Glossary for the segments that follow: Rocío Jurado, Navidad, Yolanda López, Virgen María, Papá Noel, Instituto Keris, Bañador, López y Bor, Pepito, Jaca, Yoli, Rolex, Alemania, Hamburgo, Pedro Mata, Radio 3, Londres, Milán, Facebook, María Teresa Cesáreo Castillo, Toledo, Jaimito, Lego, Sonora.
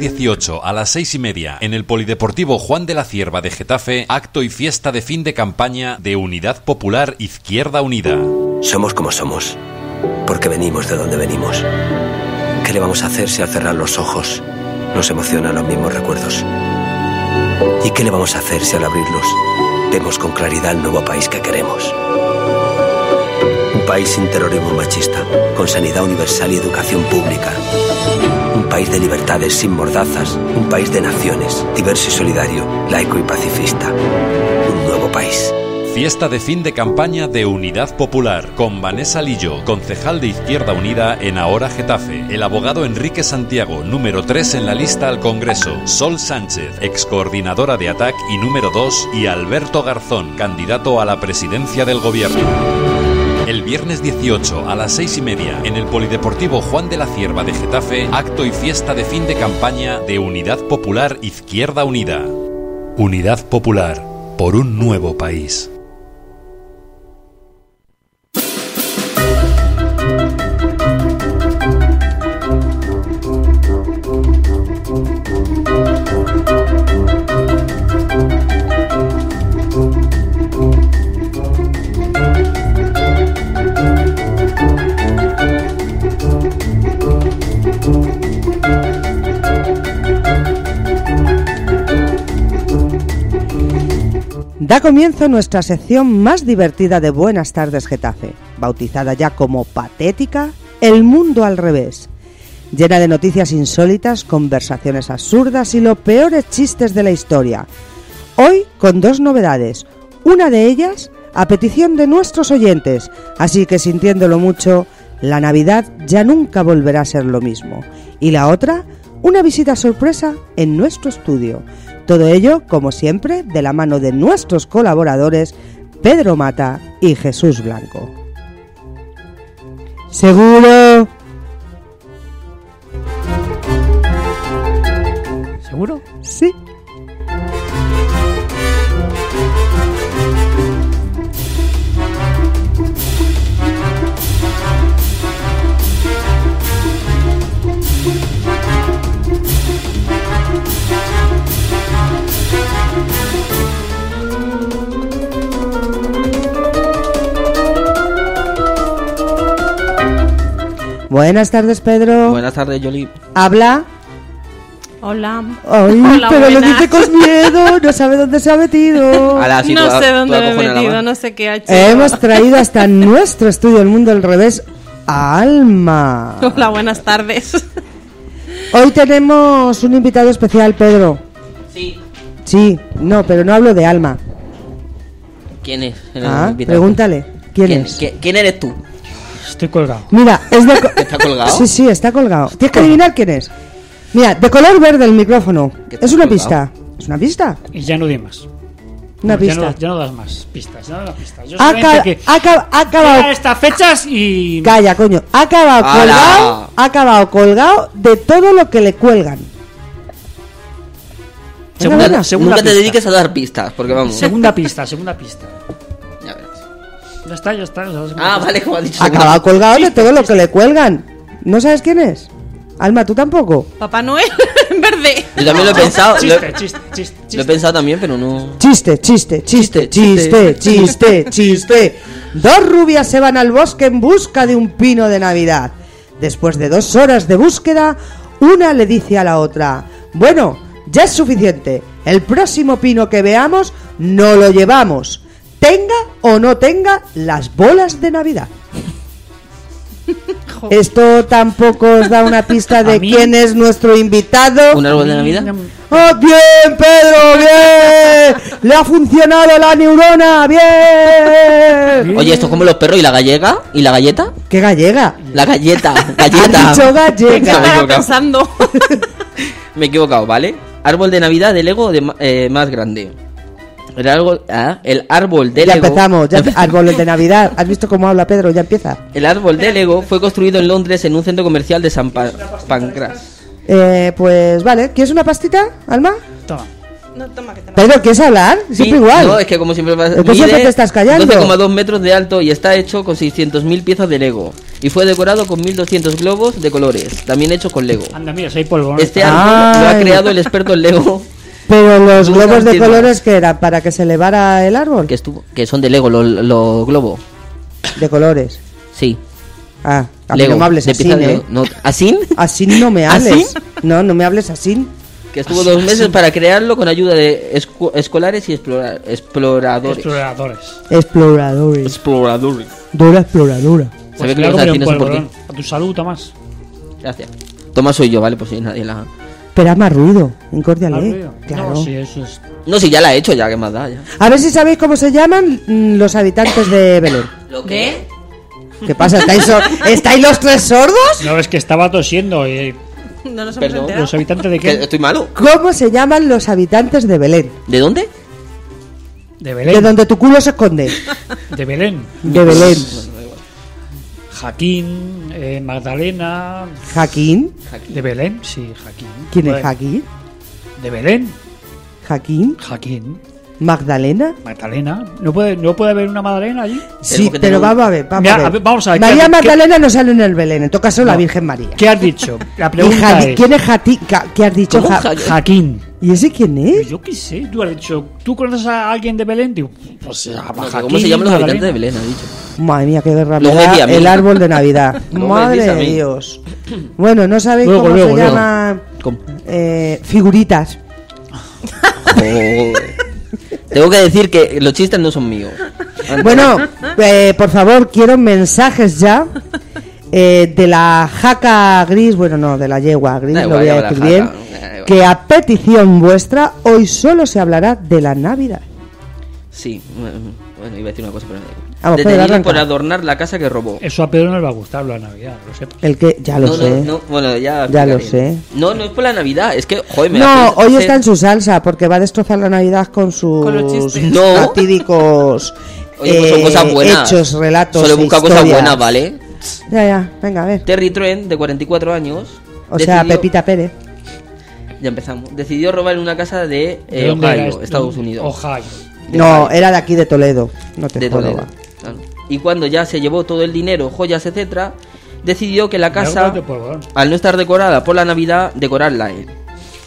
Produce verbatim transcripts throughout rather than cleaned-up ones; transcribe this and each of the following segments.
dieciocho a las seis y media en el Polideportivo Juan de la Cierva de Getafe, acto y fiesta de fin de campaña de Unidad Popular Izquierda Unida. Somos como somos, porque venimos de donde venimos. ¿Qué le vamos a hacer si al cerrar los ojos nos emocionan los mismos recuerdos? ¿Y qué le vamos a hacer si al abrirlos vemos con claridad el nuevo país que queremos? Un país sin terrorismo machista, con sanidad universal y educación pública. Un país de libertades sin mordazas, un país de naciones, diverso y solidario, laico y pacifista. Un nuevo país. Fiesta de fin de campaña de Unidad Popular, con Vanessa Lillo, concejal de Izquierda Unida en Ahora Getafe. El abogado Enrique Santiago, número tres en la lista al Congreso. Sol Sánchez, excoordinadora de A T A C y número dos. Y Alberto Garzón, candidato a la presidencia del gobierno. El viernes dieciocho a las seis y media en el Polideportivo Juan de la Cierva de Getafe, acto y fiesta de fin de campaña de Unidad Popular Izquierda Unida. Unidad Popular por un nuevo país. Da comienzo nuestra sección más divertida de Buenas Tardes Getafe, bautizada ya como patética, El Mundo al Revés, llena de noticias insólitas, conversaciones absurdas y los peores chistes de la historia. Hoy con dos novedades, una de ellas a petición de nuestros oyentes, así que sintiéndolo mucho, la Navidad ya nunca volverá a ser lo mismo. Y la otra, una visita sorpresa en nuestro estudio. Todo ello, como siempre, de la mano de nuestros colaboradores Pedro Mata y Jesús Blanco. ¿Seguro? ¿Seguro? Sí. Buenas tardes, Pedro. Buenas tardes, Yoli. Habla. Hola. Ay, hola, pero buenas. Lo dice con miedo, no sabe dónde se ha metido. Ala, si no toda, sé dónde me he metido, no sé qué ha hecho. Hemos traído hasta nuestro estudio El Mundo al Revés a Alma. Hola, buenas tardes. Hoy tenemos un invitado especial, Pedro. Sí. Sí, no, pero no hablo de Alma. ¿Quién es el ah, invitado? Pregúntale, ¿quién, ¿Quién es? ¿Qué, ¿Quién eres tú? Estoy colgado. Mira, es de co- ¿Está colgado? Sí, sí, está colgado. Tienes que adivinar quién es. Mira, de color verde el micrófono. Es una colgado? pista. Es una pista. Y ya no di más. Una no, pista. Ya no, ya no das más pistas. Ya no das pistas. Yo Acab- que acab- acabado. Estas fechas y. Calla, coño. Ha acabado ¡Hala! colgado. Ha acabado colgado de todo lo que le cuelgan. Segunda, segunda, segunda nunca pista. Te dediques a dar pistas, porque vamos. Segunda pista, segunda pista. Ya está, ya está. Ya está. Ah, vale, como ha dicho. Acaba colgado de todo lo que le cuelgan. ¿No sabes quién es? Alma, ¿tú tampoco? Papá Noel, en verde. Yo también lo he pensado. Chiste, lo... chiste, chiste, chiste. Lo he pensado también, pero no... Chiste, chiste, chiste, chiste, chiste, chiste, chiste. Dos rubias se van al bosque en busca de un pino de Navidad. Después de dos horas de búsqueda, una le dice a la otra: bueno, ya es suficiente. El próximo pino que veamos no lo llevamos. Tenga o no tenga las bolas de Navidad. Esto tampoco os da una pista de quién es nuestro invitado. ¿Un árbol de Navidad? ¡Oh, bien, Pedro! ¡Bien! ¡Le ha funcionado la neurona! ¡Bien! Oye, esto es como los perros. ¿Y la gallega? ¿Y la galleta? ¿Qué gallega? La galleta. Galleta. ¿Has dicho gallega? Me estaba pensando. Me he equivocado, ¿vale? Árbol de Navidad de Lego de, eh, más grande. El árbol, ah, el árbol de ya Lego. Empezamos, ya empezamos, árboles de Navidad. ¿Has visto cómo habla Pedro? Ya empieza. El árbol de Lego fue construido en Londres en un centro comercial de San pa- Pancras. Eh, pues vale, ¿quieres una pastita, Alma? Toma. No, toma, que te Pedro, ¿quieres hablar? Siempre sí, igual. No, es que como siempre vas... Tú siempre te estás callando. doce coma dos metros de alto y está hecho con seiscientas mil piezas de Lego. Y fue decorado con mil doscientos globos de colores, también hechos con Lego. Anda, mira, soy polvo. Este árbol lo ha creado el experto en Lego. Pero los Muy globos de colores, ¿que era? ¿Para que se elevara el árbol? Que, estuvo, que son de Lego, los lo globos. ¿De colores? Sí. Ah, a Lego, no hables así, ¿eh? No, ¿así? Así no me hables. ¿Así? No, no me hables así. Que estuvo así, dos meses así. Para crearlo con ayuda de escu- escolares y explora- exploradores. Exploradores. Exploradores. Exploradores. Dora exploradora. Pues se ve que los latinos son por ti. A tu salud, Tomás. Gracias. Tomás soy yo, ¿vale? Pues si nadie la... Pero haz más ruido, incórdiale. Claro. No, sí, eso es... no, si ya la he hecho, ya, ¿qué más da? Ya. A ver si sabéis cómo se llaman los habitantes de Belén. ¿Lo qué? ¿Qué pasa? ¿Estáis, so... ¿Estáis los tres sordos? No, es que estaba tosiendo y... No nos hemos Perdón. enterado. ¿Los habitantes de qué? Estoy malo. ¿Cómo se llaman los habitantes de Belén? ¿De dónde? De Belén. De donde tu culo se esconde. De Belén. De Belén. Jaquín, eh, Magdalena... ¿Jaquín? De Belén, sí, Jaquín. ¿Quién es Jaquín? De Belén. ¿Jaquín? Jaquín. ¿Magdalena? Magdalena. ¿No puede, no puede haber una Magdalena allí? Sí, pero tengo... vamos a ver, vamos Mira, a ver. Vamos a ver María Magdalena ¿qué? No sale en el Belén, en todo caso no. La Virgen María. ¿Qué has dicho? La pregunta es... ¿Quién es Jaquín? ¿Qué has dicho? Ja- Jaquín. ¿Y ese quién es? Yo qué sé, tú has dicho... ¿Tú conoces a alguien de Belén? Digo, pues a Jaquín. ¿Cómo se llaman los habitantes de Belén? Ha dicho... Madre mía, qué derramada. El árbol de Navidad. Madre de Dios. Bueno, no sabéis luego, cómo luego, se luego. llama eh, figuritas. Tengo que decir que los chistes no son míos. Antes. Bueno, eh, por favor, quiero mensajes ya eh, de la Jaca Gris. Bueno, no, de la Yegua Gris, igual, lo voy a decir bien. Que a petición vuestra, hoy solo se hablará de la Navidad. Sí, bueno, iba a decir una cosa, pero no digo. Detenido por adornar la casa que robó. Eso a Pedro no le va a gustar la Navidad, lo sepas. El que, ya lo no, sé. No, no, bueno, ya, ya lo sé. No, no es por la Navidad, es que, joder, me No, hoy está en su salsa, porque va a destrozar la Navidad con sus fatídicos no. eh, hechos, relatos. Solo busca historias. Cosas buenas, ¿vale? Ya, ya, venga, a ver. Terry Trent, de cuarenta y cuatro años. O decidió... sea, Pepita Pérez. Ya empezamos. Decidió robar en una casa de, eh, ¿De Ohio, es, Estados Unidos. Ohio. De no, Ohio. Era de aquí de Toledo. No te de Toledo. Va. Y cuando ya se llevó todo el dinero, joyas, etcétera, decidió que la casa, al no estar decorada por la Navidad, decorarla él,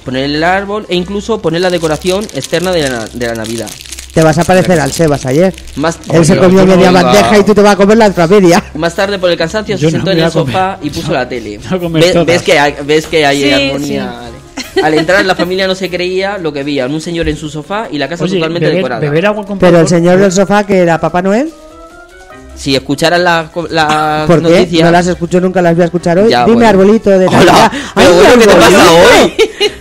poner el árbol e incluso poner la decoración externa de la, de la Navidad. Te vas a parecer al Sebas ayer. Más t- él se comió media bandeja y tú te vas a comer la otra media. Más tarde, por el cansancio, se sentó en el sofá y puso la tele. ¿Ves que hay, ves que hay armonía? Al entrar la familia no se creía lo que veían, un señor en su sofá y la casa totalmente decorada. Pero el señor del sofá, que era Papá Noel. Si escucharas las la ¿Por noticias... ¿Por qué? No las escucho nunca, las voy a escuchar hoy. Ya, dime bueno. Arbolito de Navidad. Ay, bueno, ¿qué te pasa hoy?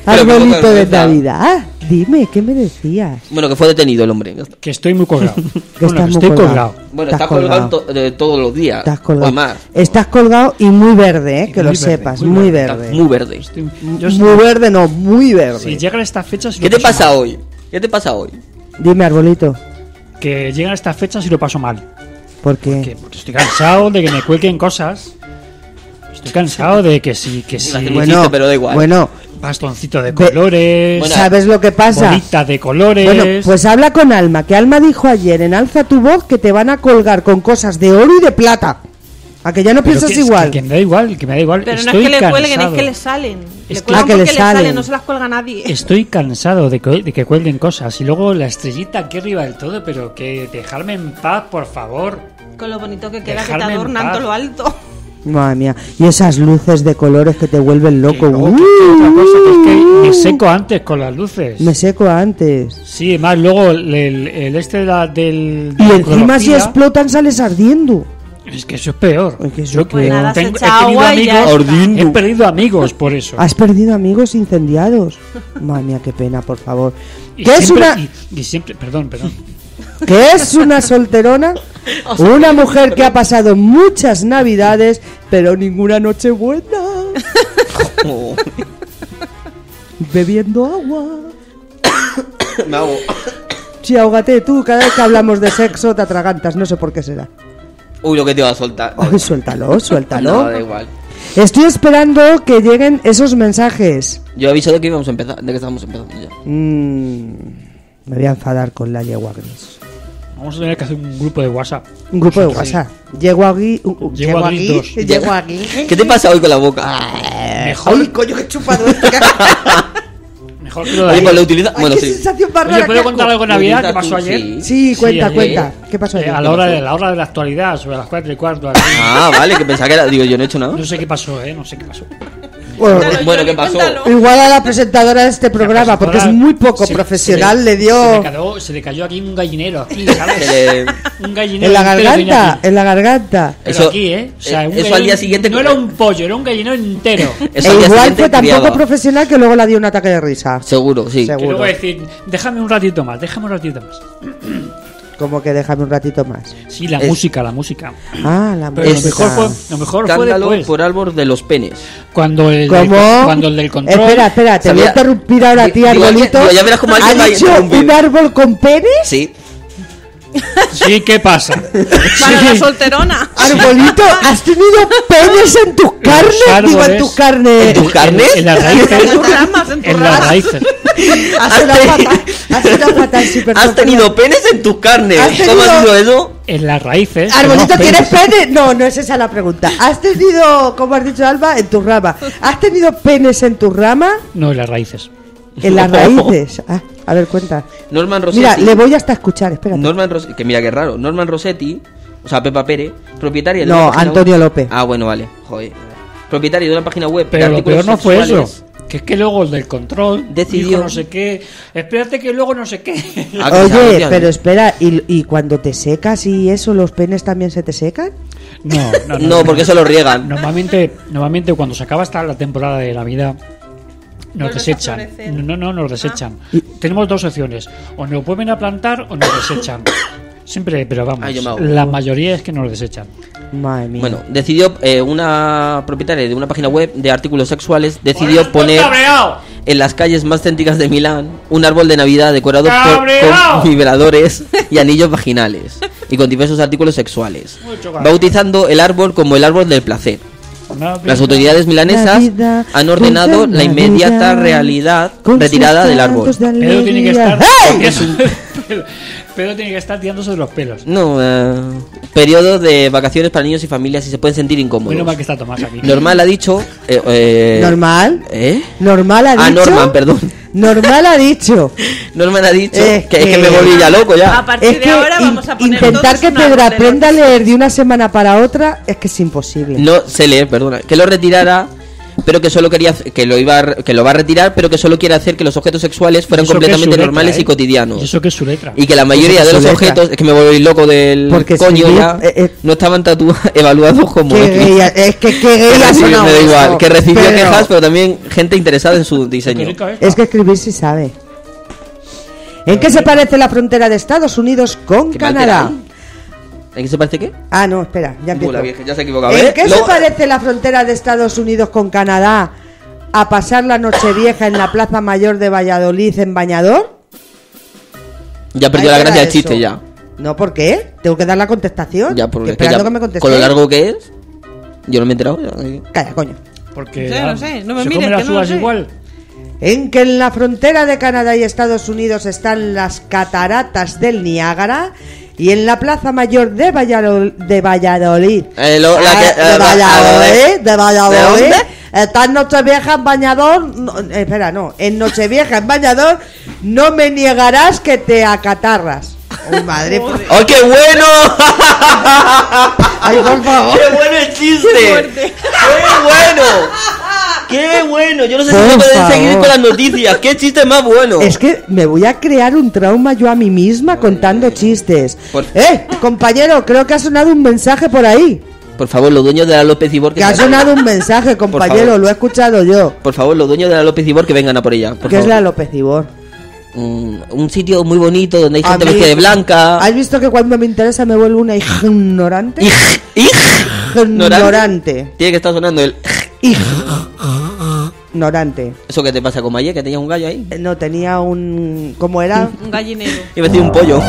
Arbolito de Navidad. Dime, ¿qué me decías? Bueno, que fue detenido el hombre. Que estoy muy colgado. Que bueno, estás muy estoy colgado. colgado. Bueno, estás, estás colgado, colgado. To- de todos los días. Estás colgado. Más. Estás colgado y muy verde, ¿eh? Y que lo verde, sepas. Muy verde. Muy verde. Muy verde. Muy verde. Estoy... muy verde, no, muy verde. Si llegan estas fechas... ¿Qué te pasa hoy? ¿Qué te pasa hoy? Dime, arbolito. Que llegan estas fechas y lo paso mal. ¿Por qué? Porque, porque estoy cansado de que me cuelguen cosas. Estoy cansado de que sí, que sí. Bueno, chiste, pero da igual. Bueno, bastoncito de colores. Bueno, ¿sabes lo que pasa? Bolita de colores. Bueno, pues habla con Alma, que Alma dijo ayer en Alza tu Voz que te van a colgar con cosas de oro y de plata. A que ya no piensas que, igual. Que, que me da igual, que me da igual. Pero estoy no es que cansado. Le cuelguen, es que le salen. Le cuelgan ah, que porque le salen. salen, no se las cuelga nadie. Estoy cansado de que, de que cuelguen cosas. Y luego la estrellita aquí arriba del todo, pero que dejarme en paz, por favor. Con lo bonito que queda, dejarme que te adornan todo lo alto. Madre mía, y esas luces de colores que te vuelven loco. No, uh, que, que otra cosa, que es que me seco antes con las luces. Me seco antes. Sí, además luego el, el, el este de la, del... De y encima si explotan sales ardiendo. Es que eso es peor. Es que eso Yo pues nada, tengo, he perdido amigos, he perdido amigos por eso. Has perdido amigos incendiados. Madre mía, qué pena, por favor. Y ¿Qué siempre, es una y, y siempre, perdón, perdón. ¿Qué es una solterona? O sea, una mujer que ha pasado muchas Navidades, pero ninguna noche buena. Oh. Bebiendo agua. Me ahogo. Sí, ahógate tú, cada vez que hablamos de sexo te atragantas, no sé por qué será. Uy, lo que te iba a soltar. Uy, suéltalo, suéltalo. No, da igual. Estoy esperando que lleguen esos mensajes. Yo he avisado que íbamos a empezar, de que estábamos empezando ya. Mm, me voy a enfadar con la yegua gris. Vamos a tener que hacer un grupo de WhatsApp. Un grupo de WhatsApp. Sí. Yegua gris. Uh, yegua gris. Yegua gris. ¿Qué te pasa hoy con la boca? Mejor. Ay, coño, qué chupado. Mejor que lo de ahí. Oye, lo utiliza... Ay, bueno, qué sí. sensación más rara. Oye, ¿puedo contar algo de Navidad que pasó ayer? Sí, sí cuenta, sí, cuenta. ¿Qué pasó ayer? Eh, a la hora, de, la hora de la actualidad, sobre las cuatro y cuarto. Ah, vale, que pensaba que era... Digo, yo no he hecho nada. No sé qué pasó, eh, no sé qué pasó. Bueno, claro, bueno, ¿qué pasó? Cuéntalo. Igual a la presentadora de este programa, porque es muy poco se, profesional, se le, le dio... Se le, cayó, se le cayó aquí un gallinero, aquí, ¿sabes? Le... Un gallinero. En la garganta, en la garganta. Pero eso, aquí, ¿eh? O sea, un eso al día siguiente... No era un pollo, era un gallinero entero. Eso e igual fue tan criaba. Poco profesional que luego le dio un ataque de risa. Seguro, sí. Seguro. Que luego decir, déjame un ratito más, déjame un ratito más. Como que déjame un ratito más. Sí, la es... música, la música. Ah, la Pero música. Lo mejor fue, lo mejor Cándalo fue por árbol de los penes. Cuando el del, cuando el del control. Espera, espera, te voy a interrumpir ahora a ti, arbolito. Ya, ya verás cómo alguien va a interrumpir. ¿Un árbol con penes? Sí. Sí, ¿qué pasa? Para sí. la solterona. Arbolito, ¿has tenido penes en tus carnes? Árboles, digo, en tus carnes. ¿En tus carnes? En, en las raíces. En tus ramas, en tus en ramas. Las raíces. Has, has, tenido, fatal, has tenido penes en tus carnes. ¿Cómo ha sido eso? En las raíces. Arbolito, ¿tienes penes? No, no es esa la pregunta. ¿Has tenido, como has dicho Alba, en tus ramas? ¿Has tenido penes en tu rama? No, en las raíces. En las raíces. Ah, a ver, cuenta. Norman Rosetti. Mira, le voy hasta a escuchar, espérate. Norman Rosetti, que mira qué raro. Norman Rosetti, o sea, Pepa Pérez, propietaria de no, la página Antonio web. López. Ah, bueno, vale. Joder. Propietario de una página web. Pero lo peor no sexuales. Fue eso. Que es que luego el del control decidió dijo no sé qué. Espérate que luego no sé qué. Oye, pero espera, ¿y, y cuando te secas y eso, los penes también se te secan? No, no, no, no porque se los riegan. Normalmente, normalmente cuando se acaba hasta la temporada de Navidad. Nos Vuelves desechan. No, no, nos desechan. Ah. Tenemos dos opciones. O nos vuelven a plantar o nos desechan. Siempre, pero vamos. Ay, la mayoría es que nos desechan. Madre mía. Bueno, decidió eh, una propietaria de una página web de artículos sexuales. Decidió poner cabreado. En las calles más céntricas de Milán un árbol de Navidad decorado por, con vibradores y anillos vaginales. Y con diversos artículos sexuales. Bautizando el árbol como el árbol del placer. Navidad, las autoridades milanesas Navidad, han ordenado la inmediata Navidad, realidad retirada del árbol. De Pedro tiene que estar. ¡Hey! Pedro, Pedro tiene que estar tirando sobre los pelos. No, eh, periodo de vacaciones para niños y familias y se pueden sentir incómodos. Bueno, mal que está Tomás aquí. Normal ha dicho. Eh, eh, Normal. ¿Eh? Normal ha dicho. Ah, Norman, perdón. Normal ha dicho. Norman ha dicho es que, que es que me volví ya loco ya. A partir es que de ahora in, vamos a poner intentar que Pedro aprenda a leer de una semana para otra es que es imposible. No sé leer, perdona. Que lo retirara, pero que solo quería que lo iba a, que lo va a retirar, pero que solo quiere hacer que los objetos sexuales fueran completamente letra, normales eh? y cotidianos. ¿Y eso que es su letra? Y que la mayoría que de los letra? objetos es que me volví loco del Porque coño si ya eh, eh, no estaban tatu- evaluados como guía, es que qué guía me da igual, que recibió pero... quejas, pero también gente interesada en su diseño. Es que escribir sí sabe. ¿En qué se parece la frontera de Estados Unidos con Canadá? ¿En qué se parece qué? Ah, no, espera, ya empiezo. Ula, vieja, ya se ha equivocado. ¿En ¿eh? qué Lo... se parece la frontera de Estados Unidos con Canadá a pasar la Nochevieja en la Plaza Mayor de Valladolid en Bañador? Ya perdió la gracia el chiste ya. No, ¿por qué? Tengo que dar la contestación. Ya, porque esperando que, ya, que me contestes. Con lo largo que es, yo no me he enterado. Calla, coño. Porque sí, no sé, no me mires que no lo sé. Igual. En que en la frontera de Canadá y Estados Unidos están las cataratas del Niágara. Y en la Plaza Mayor de Valladolid de Valladolid, eh, lo, la que, eh, de Valladolid, de Valladolid ¿De está en Nochevieja en Bañador no, espera, no, en Nochevieja en Bañador no me niegarás que te acatarras. ¡Oh, madre! ¡Oh, qué bueno! ¡Ay, por favor! ¡Qué bueno el chiste! ¡Qué, ¡Qué bueno! ¡Qué bueno! Yo no sé por si se pueden seguir con las noticias. ¡Qué chiste más bueno! Es que me voy a crear un trauma yo a mí misma contando chistes. Por... ¡Eh, compañero! Creo que ha sonado un mensaje por ahí. Por favor, los dueños de la López y Bor... Que, que ha sonado un mensaje, compañero. Lo he escuchado yo. Por favor, los dueños de la López y Bor que vengan a por ella. Por ¿Qué favor. es la López y Bor? Un, un sitio muy bonito donde hay gente vestida de blanca. ¿Has visto que cuando me interesa me vuelvo una ignorante? Ig- ig- ignorante. Tiene que estar sonando el ig- ignorante. ¿Eso qué te pasa con ayer? ¿Que tenía un gallo ahí? No, tenía un... ¿Cómo era? Un gallinero. Iba a decir un pollo.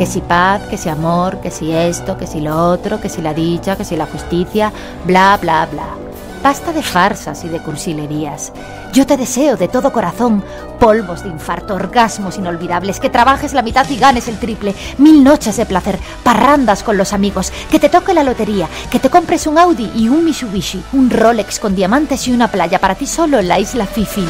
que si paz, que si amor, que si esto, que si lo otro, que si la dicha, que si la justicia, bla, bla, bla. Basta de farsas y de cursilerías. Yo te deseo de todo corazón polvos de infarto, orgasmos inolvidables, que trabajes la mitad y ganes el triple, mil noches de placer, parrandas con los amigos, que te toque la lotería, que te compres un Audi y un Mitsubishi, un Rolex con diamantes y una playa para ti solo en la isla Fifi.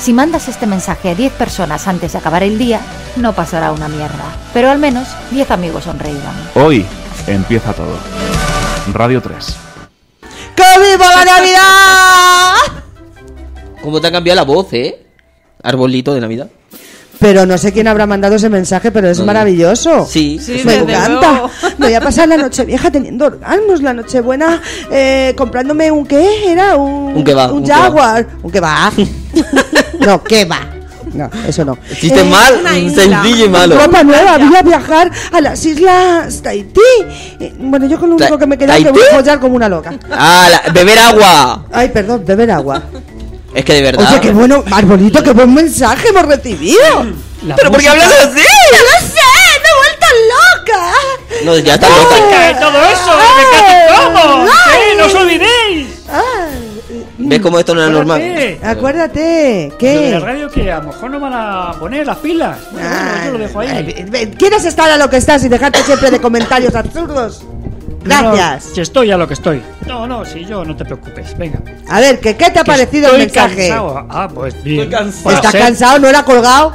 Si mandas este mensaje a diez personas antes de acabar el día, no pasará una mierda, pero al menos diez amigos sonreirán. Hoy empieza todo. Radio tres. ¡Que viva la Navidad! ¿Cómo te ha cambiado la voz, eh? Arbolito de Navidad. Pero no sé quién habrá mandado ese mensaje, pero es no, maravilloso. Sí, sí, me encanta. Me voy a pasar la Nochevieja teniendo orgasmos, la Nochebuena eh, comprándome un qué era un un, kebab, un, un Jaguar, kebab. un kebab. No, ¿qué va? No, eso no. Chiste eh, mal, sencillo y malo. Ropa nueva, voy a viajar a las islas Tahití. Eh, bueno, yo con lo único que me queda es que voy a follar como una loca. Ah, la, beber agua. Ay, perdón, beber agua. Es que de verdad. Oye, qué bueno, Arbolito, qué buen mensaje hemos recibido. La ¿Pero música? ¿Por qué hablas así? ¡No lo sé! ¡Me he vuelto loca! No, ya está loca. ¡Ay, todo eso! ¡Ay, me todo! ¡Sí, no os olvidéis! ¡Ay! ¿Ves cómo esto no era normal? Acuérdate, ¿qué? Lo de la radio que a lo mejor no van a poner las pilas. Bueno, ah, bueno, yo lo dejo ahí. Eh, ¿Quieres estar a lo que estás y dejarte siempre de comentarios absurdos? Gracias. No, si estoy a lo que estoy. No, no, si yo, no te preocupes, venga. A ver, ¿qué, qué te ha parecido el mensaje? Cansado. Ah, pues bien. Estoy cansado. ¿Estás cansado? ¿No era colgado?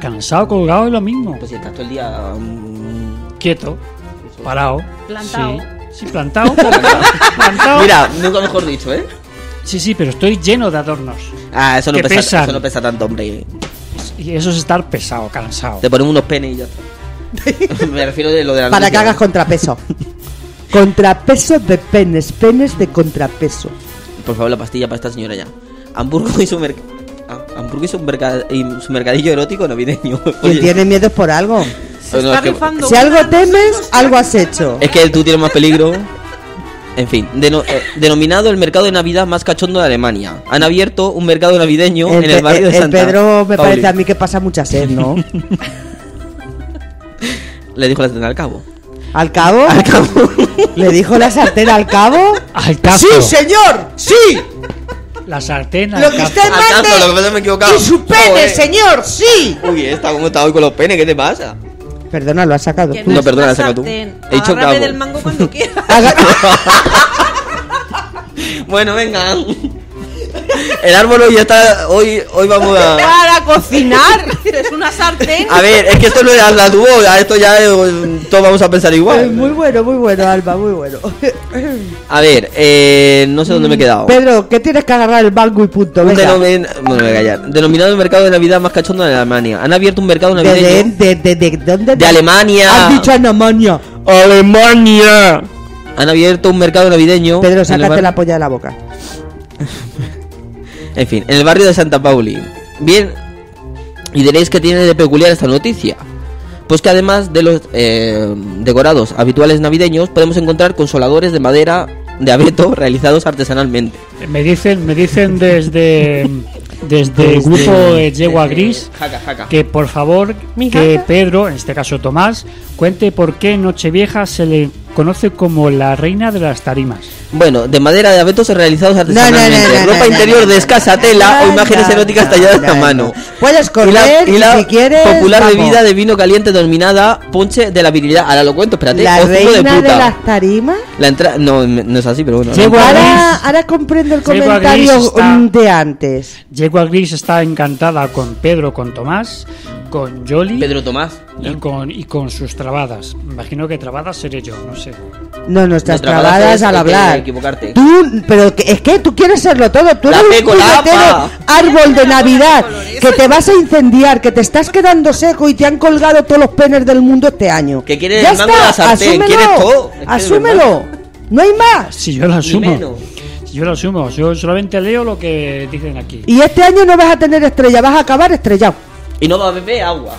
Cansado, colgado es lo mismo. Pues si estás todo el día um... quieto, parado. Plantado. Sí, sí plantado, plantado, plantado. Mira, nunca mejor dicho, ¿eh? Sí, sí, pero estoy lleno de adornos. Ah, eso no pesa, pesan. Eso no pesa tanto, hombre. Y eso es estar pesado, cansado. Te ponen unos penes y ya está. Me refiero de lo de la Para que hagas contrapeso. Contrapeso de penes, penes de contrapeso. Por favor, la pastilla para esta señora ya. Hamburgo hizo un, merc... ah, Hamburgo hizo un, merca... un mercadillo erótico navideño. Quien tiene miedo es por algo. Se no, está es que... Si algo temes, algo has hecho. Es que tú tienes más peligro. En fin, deno, eh, denominado el mercado de Navidad más cachondo de Alemania. Han abierto un mercado navideño el, en el barrio el, de Santa Pedro me Pauli. Parece a mí que pasa mucha sed, ¿no? Le dijo la sartén al cabo. ¿Al cabo? ¿Al cabo? ¿Le dijo la sartén al cabo? ¡Al cabo! ¡Sí, señor! ¡Sí! La sartén al cabo. Lo que usted mande y su pene, señor, sí. Uy, esta, ¿cómo está hoy con los penes? ¿Qué te pasa? Perdona, lo has sacado. No, no perdona, lo has sacado tú. He dicho cabo. Del mango cuando quieras. Bueno, venga. El árbol hoy ya está. Hoy, hoy vamos a. Para cocinar. Es una sartén. A ver, es que esto no es Alza tu Voz. Esto ya es, todos vamos a pensar igual. Eh, muy bueno, muy bueno, Alba, muy bueno. A ver, eh, no sé dónde me he quedado. Pedro, ¿qué tienes que agarrar el banco y punto? Venga. Denomin... Bueno, voy a callar. Denominado el mercado de Navidad más cachondo de Alemania. Han abierto un mercado navideño. ¿De, de, de, de, de dónde? De Alemania. Has dicho Alemania. Alemania. Han abierto un mercado navideño. Pedro, sácate bar... la polla de la boca. En fin, en el barrio de Santa Pauli. Bien, y diréis que tiene de peculiar esta noticia. Pues que además de los eh, decorados habituales navideños, podemos encontrar consoladores de madera de abeto realizados artesanalmente. Me dicen, me dicen desde, desde el grupo de Yegua Gris Jaca, Jaca. Que por favor que Pedro, en este caso Tomás, cuente por qué Nochevieja se le conoce como la reina de las tarimas. Bueno, de madera de abetos realizados artesanalmente. No, no, no, no, ropa no, no, interior no, no, de escasa tela no, o imágenes no, eróticas no, talladas no, no, a mano. Puedes correr y la, y la si quieres, popular vamos. Bebida de vino caliente denominada ponche de la virilidad. Ahora lo cuento, espérate. ¿La reina de, de las tarimas? La entra... no, no es así, pero bueno. Yegua ahora, Gris, ahora comprendo el comentario está, de antes. Yegua Gris está encantada con Pedro, con Tomás, con Yoli. Pedro Tomás. Y con, y con sus trabadas. Imagino que trabadas seré yo, no sé. No, nuestras no, trabadas, trabadas al hablar. Equivocarte. Tú, pero es que tú quieres serlo todo. Tú la eres un puñetero árbol de Navidad que te vas a incendiar, que te estás quedando seco y te han colgado todos los penes del mundo este año. Que quieres ya está, la sartén, asúmelo, quieres todo. Es que asúmelo. No hay más. Si yo lo asumo. Yo lo asumo. Yo solamente leo lo que dicen aquí. Y este año no vas a tener estrella, vas a acabar estrellado. Y no vas a beber agua.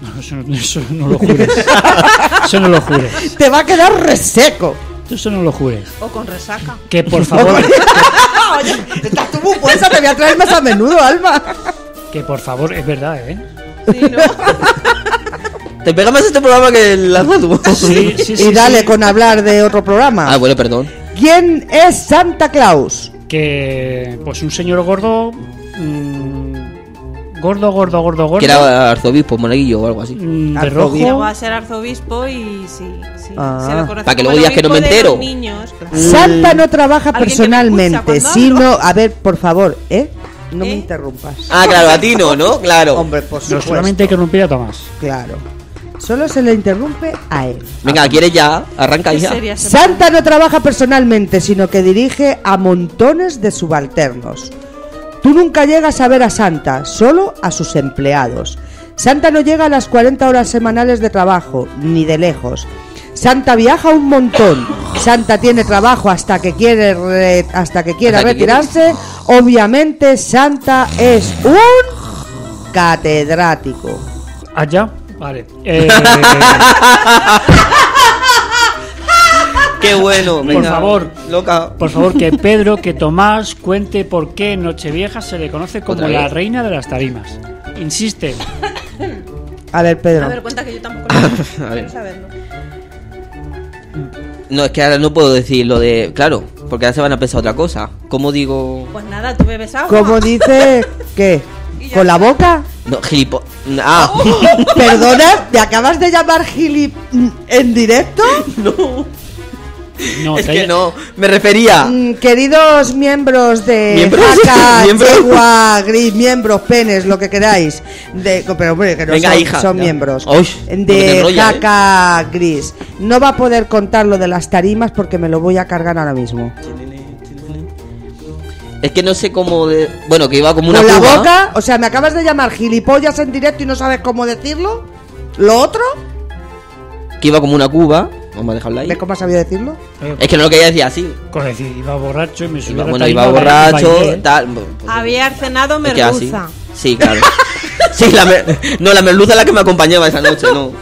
No, eso, eso no lo jures. Eso no lo jures. Te va a quedar reseco. Eso no lo jures. O con resaca. Que por favor. Oye, estás tú muy buena, te voy a traer más a menudo, Alma. Que por favor, es verdad, ¿eh? Sí, ¿no? Te pega más este programa que el Alza tu Voz. Sí, sí, sí, y dale sí. con hablar de otro programa. Ah, bueno, perdón. ¿Quién es Santa Claus? Que pues un señor gordo, mmm, gordo, gordo, gordo, gordo. Que era arzobispo, monaguillo o algo así. Mm, de rojo. Llegó a ser arzobispo y sí, sí. Ah. Se para que luego digas que no me entero. Niños, claro. Santa no trabaja personalmente, sino, a ver, por favor, ¿eh? No ¿Eh? me interrumpas. Ah, claro, a ti no, ¿no? Claro. Hombre, por supuesto. No, solamente hay que interrumpir a Tomás. Claro. Solo se le interrumpe a él. Venga, ¿quieres ya? Arranca ya. Santa no trabaja personalmente, sino que dirige a montones de subalternos. Tú nunca llegas a ver a Santa, solo a sus empleados. Santa no llega a las cuarenta horas semanales de trabajo, ni de lejos. Santa viaja un montón. Santa tiene trabajo hasta que quiere re- hasta que quiera hasta retirarse. Que quiere. Obviamente Santa es un catedrático. Allá. Vale. Eh... Qué bueno, venga, por favor, loca. Por favor, que Pedro, que Tomás cuente por qué Nochevieja se le conoce como la reina de las tarimas. Insiste. A ver, Pedro. A ver, cuenta que yo tampoco lo... A ver. Saberlo. No, es que ahora no puedo decir lo de... Claro, porque ahora se van a pensar otra cosa. ¿Cómo digo? Pues nada, tú bebes agua. ¿Cómo dice? ¿Qué? ¿Con la boca? No, gilipo... Ah. Oh. ¿Perdona? ¿Te acabas de llamar gilip... en directo? No. No, es que hay... no, me refería. Mm, queridos miembros de Jaca, Yegua Gris, miembros, penes, lo que queráis. De, pero hombre, que no Venga, son, hija, son miembros. Uy, de no Jaca eh. Gris. No va a poder contar lo de las tarimas porque me lo voy a cargar ahora mismo. Es que no sé cómo de... Bueno, que iba como una... Con la cuba. Boca, o sea, me acabas de llamar gilipollas en directo y no sabes cómo decirlo. ¿Lo otro? Que iba como una cuba. Vamos a dejarlo ahí. ¿Ves cómo sabía decirlo? Eh, es que no lo quería decir así. Con decir, iba borracho y me subía. Iba, bueno, iba borracho, tal. Pues, había cenado merluza. Sí, claro. Sí, la mer... No, la merluza es la que me acompañaba esa noche, no.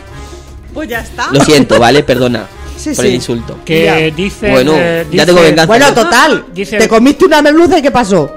Pues ya está. Lo siento, ¿vale? Perdona. Sí, por sí. el insulto. Que dice. Bueno, eh, ya dice, tengo venganza. Bueno, total. Dice, te comiste una merluza y ¿qué pasó?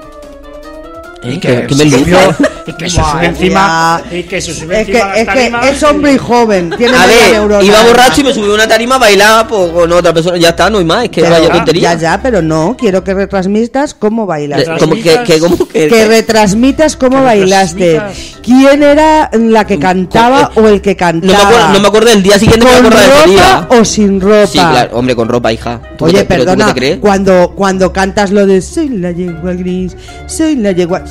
¿Y que, ¿Qué merluza? Y que se sube encima. Y que se sube es encima. Que, es tarima, que es hombre y joven. Tiene a ver, neuronas. Iba borracho y me subió una tarima, bailaba por, con otra persona. Ya está, no hay más. Es que pero, vaya tontería. Ya, ya, pero no. Quiero que retransmitas cómo bailaste. ¿Cómo, que, que, cómo, que, que retransmitas cómo que bailaste. Retransmitas. ¿Quién era la que cantaba con, eh, o el que cantaba? No me acuerdo, no me acuerdo el día siguiente. ¿Con me acuerdo ropa día? ¿O sin ropa? Sí, claro. Hombre, con ropa, hija. ¿Tú Oye, te, perdona. ¿tú te crees? Cuando, cuando cantas lo de soy la yegua gris, soy la yegua...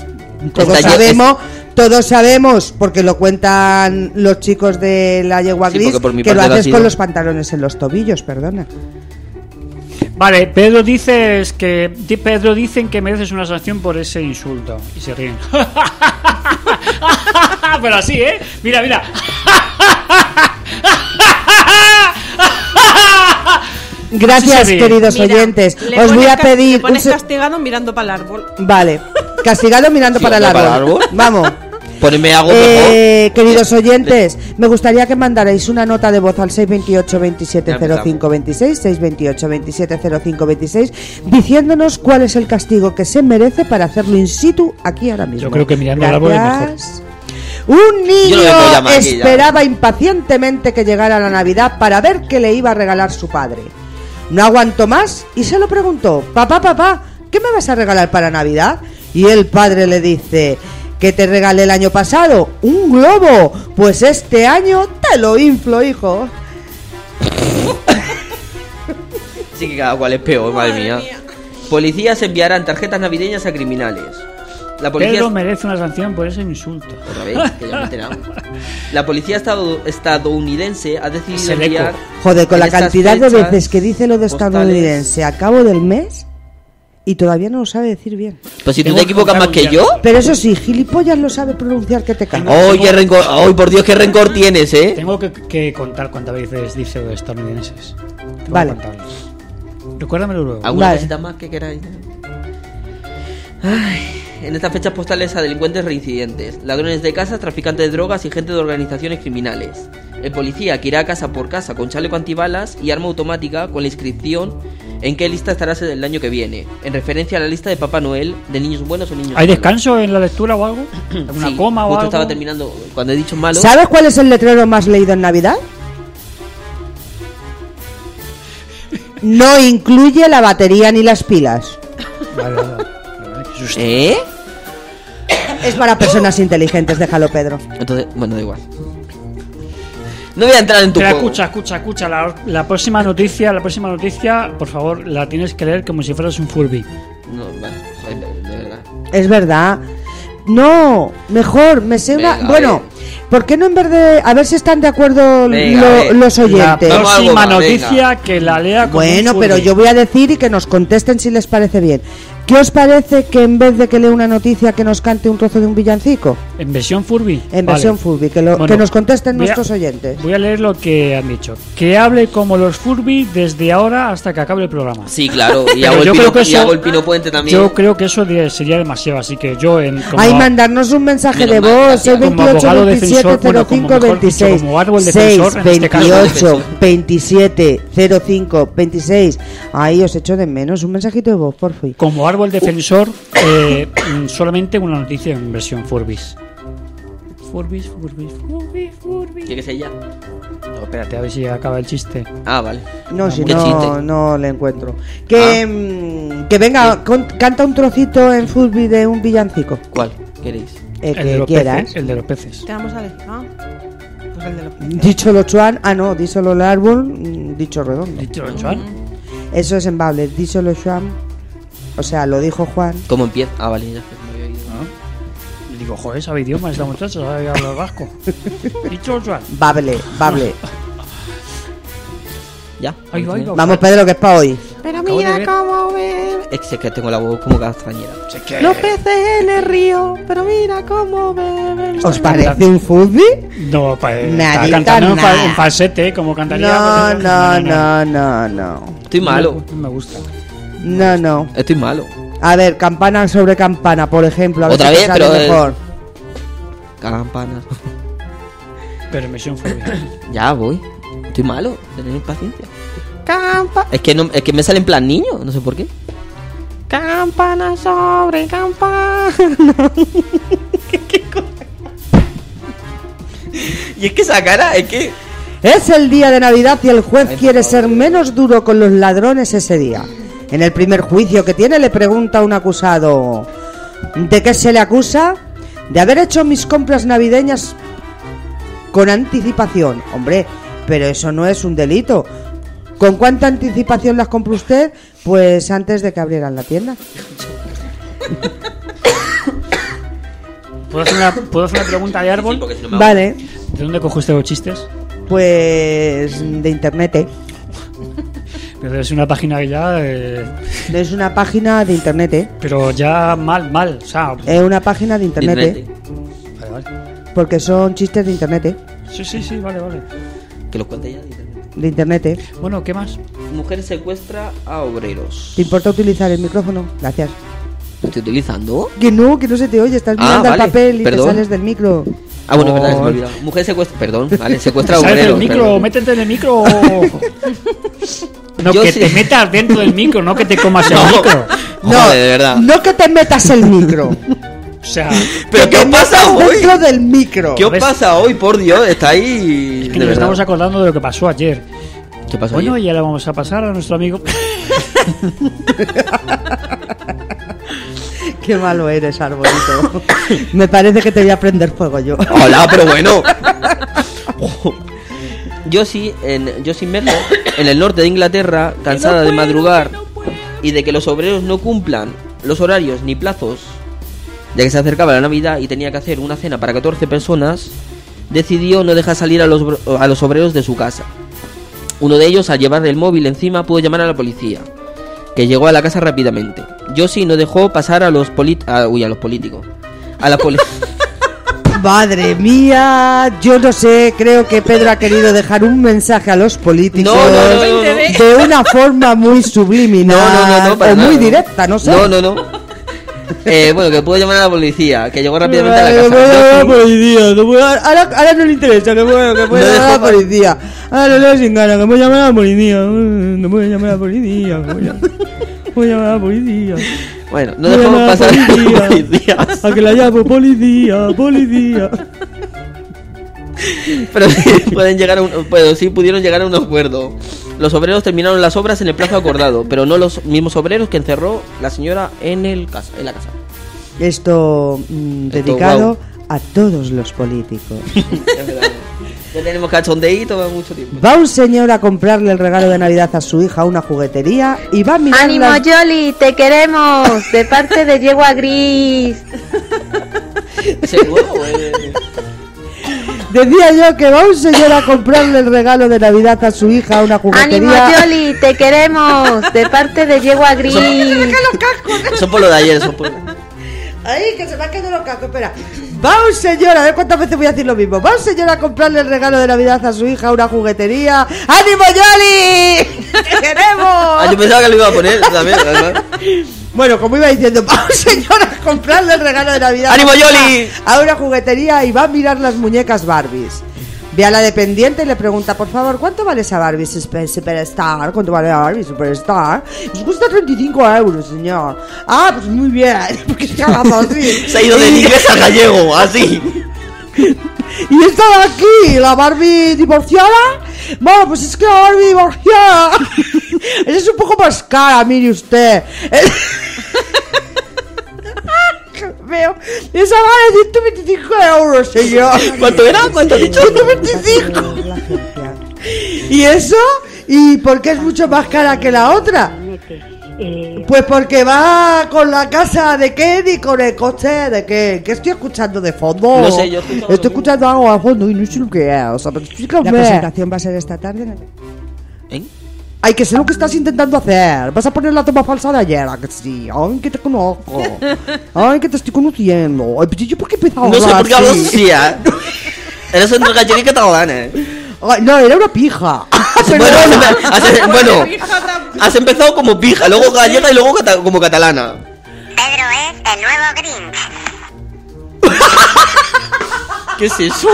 Todos sabemos, todos sabemos, porque lo cuentan los chicos de la Yegua Gris, sí, que lo haces con los pantalones en los tobillos, perdona. Vale, Pedro dices que Pedro dicen que mereces una sanción por ese insulto y se ríen. Pero así, ¿eh? Mira, mira. Gracias, queridos Mira, oyentes. Os voy a pedir. Te pones se... castigado mirando para el árbol. Vale, castigado mirando para el árbol. ¿Para el árbol? Vamos. Poneme algo eh, mejor. Queridos oyentes, me gustaría que mandarais una nota de voz al seis dos ocho, dos siete cero cinco, veintiséis, seis dos ocho, dos siete cero cinco, veintiséis, diciéndonos cuál es el castigo que se merece para hacerlo in situ aquí ahora mismo. Yo creo que mirando al árbol es mejor. Un niño esperaba aquí, impacientemente que llegara la Navidad para ver qué le iba a regalar su padre. No aguantó más y se lo preguntó: papá, papá, ¿qué me vas a regalar para Navidad? Y el padre le dice: ¿qué te regalé el año pasado? ¡Un globo! Pues este año te lo inflo, hijo. Sí, que cada cual es peor, madre, madre mía. mía Policías enviarán tarjetas navideñas a criminales. La policía Pedro merece una sanción por ese insulto. Otra vez, que ya me enteramos. La policía estad- estadounidense ha decidido enviar... Joder, con la cantidad de veces que dice lo de estadounidense a cabo del mes y todavía no lo sabe decir bien. Pues si tú te equivocas más que yo. Pero eso sí, gilipollas lo sabe pronunciar que te cago. ¡Ay, qué rencor! ¡Ay, por Dios, qué rencor tienes, eh! Tengo que, que contar cuántas veces dice lo de estadounidenses. Tengo vale. Recuérdamelo luego. ¿Alguna vale. cosita más que queráis? Ay... En estas fechas postales a delincuentes reincidentes, ladrones de casa, traficantes de drogas y gente de organizaciones criminales. El policía que irá casa por casa con chaleco antibalas y arma automática con la inscripción ¿En qué lista estarás el año que viene? En referencia a la lista de Papá Noel, de niños buenos o niños malos. ¿Hay descanso en la lectura o algo? ¿Alguna sí, coma o justo algo? Estaba terminando cuando he dicho malo. ¿Sabes cuál es el letrero más leído en Navidad? No incluye la batería ni las pilas. Vale, vale, vale. ¿Eh? Es para personas inteligentes, déjalo, Pedro. Entonces, bueno, da igual. No voy a entrar en tu Pero juego. Escucha, escucha, escucha. La, la próxima noticia, la próxima noticia, por favor, la tienes que leer como si fueras un Furby. No, bueno, de verdad. Es verdad. No, mejor, me sé una... Bueno, ¿por qué no en vez de... A ver si están de acuerdo venga, lo, los oyentes. La próxima noticia venga. que la lea como Bueno, un pero yo voy a decir y que nos contesten si les parece bien. ¿Qué os parece que en vez de que lea una noticia que nos cante un trozo de un villancico? ¿En versión Furby? En vale. versión Furby, que, lo, bueno, que nos contesten nuestros a, oyentes. Voy a leer lo que han dicho. Que hable como los Furby desde ahora hasta que acabe el programa. Sí, claro, y hago, el, pino, eso, y hago el Pino Puente también. Yo creo que eso de, sería demasiado, así que yo... En, como Ay, a, mandarnos un mensaje de voz, veintiocho veintisiete cero cinco veintiséis seis veintiocho veintisiete cero cinco veintiséis. Ahí os echo de menos un mensajito de voz, por favor. Como árbol defensor, eh, solamente una noticia en versión Furbis. Furbis, Furbis, Furbis, Furbis. ¿Qué que sea ya? No, espérate, a ver si acaba el chiste. Ah, vale. No, ah, si no, no le encuentro. Que, ah. mmm, que venga, con, canta un trocito en Furby de un villancico. ¿Cuál queréis? El, el, que de quieras. Peces, el de los peces. Te vamos a ver. Ah, pues el de los peces. Dicho lo chuan, ah, no, dicho lo árbol, dicho redondo. Dicho lo chuan. Mm. Eso es en Bable, dicho lo chuan. O sea, lo dijo Juan. ¿Cómo empieza? Ah, vale, ya me había oído. ¿No? Le digo, joder, sabe idioma esta muchacha, sabe hablar vasco. Dicho Juan. Bable, Bable. Ya. Ahí va, ahí va, vamos, Pedro, que es para hoy. Pero acabo mira cómo ven. Es que tengo la voz como castañera. Es que... Los peces en el río, pero mira cómo beben. ¿Os parece un fútbol? No, parece. Está cantando en fa- falsete, como cantaría. No, pues, no, no, no, no, no. Estoy malo. No me gusta. No, no. Estoy malo. A ver, campana sobre campana, por ejemplo. A Otra vez, pero mejor. El... Campana. Pero me son fobia. Ya voy. Estoy malo. Tened paciencia. Campa. Es que no, es que me sale en plan niño, no sé por qué. Campana sobre campana. ¿Qué, qué cosa? Y es que esa cara, es que es el día de Navidad y el juez Ay, quiere ser menos duro con los ladrones ese día. En el primer juicio que tiene le pregunta a un acusado: ¿de qué se le acusa? De haber hecho mis compras navideñas con anticipación. Hombre, pero eso no es un delito. ¿Con cuánta anticipación las compró usted? Pues antes de que abrieran la tienda. ¿Puedo hacer una, ¿puedo hacer una pregunta de árbol? Sí, sí, vale. ¿De dónde cojo usted los chistes? Pues de internet, ¿eh? Pero es una página ya... Eh... Es una página de internet, ¿eh? Pero ya mal, mal, o sea... Es una página de internet, internet. ¿eh? Vale, vale. Porque son chistes de internet, ¿eh? Sí, sí, sí, vale, vale. Que los cuente ya de internet. De internet, ¿eh? Bueno, ¿qué más? Mujer secuestra a obreros. ¿Te importa utilizar el micrófono? Gracias. ¿Lo estoy utilizando? Que no, que no se te oye. Estás mirando ah, vale. al papel y Perdón. te sales del micro. Ah, bueno, oh. verdad, se me ha olvidado. Mujer secuestra... Perdón, vale, secuestra a obreros. Sales del micro, perdón. métete en el micro. No, Yo que sí. te metas dentro del micro, no que te comas el no, micro. No, Joder, de verdad. no que te metas el micro. O sea, ¿pero qué os pasa hoy? Dentro del micro. ¿Qué os pasa hoy? Por Dios, está ahí. Es que nos estamos acordando de lo que pasó ayer. ¿Qué pasó bueno, ayer? Bueno, ya le vamos a pasar a nuestro amigo. Qué malo eres, arbolito. Me parece que te voy a prender fuego yo. Hola, pero bueno. Josie, en, Josie Merlo, en el norte de Inglaterra, cansada no puedo, de madrugar no y de que los obreros no cumplan los horarios ni plazos, ya que se acercaba la Navidad y tenía que hacer una cena para catorce personas, decidió no dejar salir a los, a los obreros de su casa. Uno de ellos, al llevar el móvil encima, pudo llamar a la policía, que llegó a la casa rápidamente. Josie no dejó pasar a los polit- a, uy, a los políticos, a la policía. Madre mía, yo no sé, creo que Pedro ha querido dejar un mensaje a los políticos no, no, no, no, no. de una forma muy subliminal no, no, no, no, o nada. muy directa, no sé. No, no, no. Eh, bueno, que pudo llamar a la policía, que llegó rápidamente a la casa. No puedo llamar a la policía, no puedo, ahora, ahora no le interesa, que puedo, que puedo no llamar a la policía. Ahora lo leo sin ganas, que puedo llamar a la policía. No puedo llamar a la policía, que puedo, puedo llamar a la policía. Bueno, no puedo dejamos pasar a la policía. A que la llamo policía, policía. Pero sí, pueden llegar a un, pues, sí pudieron llegar a un acuerdo. Los obreros terminaron las obras en el plazo acordado, pero no los mismos obreros que encerró la señora en el casa, en la casa. Esto, mm, Esto dedicado wow. a todos los políticos. Es verdad. Ya tenemos cachondeíto va mucho tiempo. Va un señor a comprarle el regalo de Navidad a su hija a una juguetería y va a mirar. ¡Ánimo, las... Yoli! ¡Te queremos! De parte de Yegua Gris. Ese huevo, eh. Decía yo que va un señor a comprarle el regalo de Navidad a su hija a una juguetería. ¡Ánimo, Yoli! ¡Te queremos! De parte de Yegua Gris. Son por lo de ayer, son por... ¡Ay, que se me han quedado los cascos! Espera. Va un señor, a ver cuántas veces voy a decir lo mismo. Va un señor a comprarle el regalo de Navidad a su hija a una juguetería. ¡Ánimo, Yoli! ¡Te queremos! Ah, yo pensaba que lo iba a poner también, ¿verdad? Bueno, como iba diciendo, va un señor a comprarle el regalo de Navidad ¡Ánimo, Yoli! A una juguetería y va a mirar las muñecas Barbies. Ve a la dependiente y le pregunta, por favor, ¿cuánto vale esa Barbie Superstar? ¿Cuánto vale la Barbie Superstar? Nos cuesta treinta y cinco euros, señor. Ah, pues muy bien. ¿Por qué se ha así? Se ha ido del inglés al gallego, así. Y estaba aquí, la Barbie divorciada. Bueno, pues es que la Barbie divorciada esa es un poco más cara, mire usted. Veo, esa vale ciento veinticinco euros, señor. ¿Cuánto era? ¿Cuánto dicho? ciento veinticinco. ¿Y eso? ¿Y por qué es mucho más cara que la otra? Pues porque va con la casa de Kenny, con el coche de Kenny. ¿Qué estoy escuchando de fondo? No sé, yo estoy, estoy escuchando algo a fondo y no sé lo que es. O sea, pero explícame. La presentación va a ser esta tarde. ¿Eh? Ay, que sé lo que estás intentando hacer. Vas a poner la toma falsa de ayer, ¿a que sí? Ay, que te conozco. Ay, que te estoy conociendo. Ay, pero yo por qué he empezado a hablar. No sé por qué hablo así, ¿eh? Eres entre gallego y catalán, ¿eh? Ay, no, era una pija. Bueno, has, has, bueno, has empezado como pija, luego gallega y luego cata, como catalana. Pedro es el nuevo Grinch. ¿Qué es eso?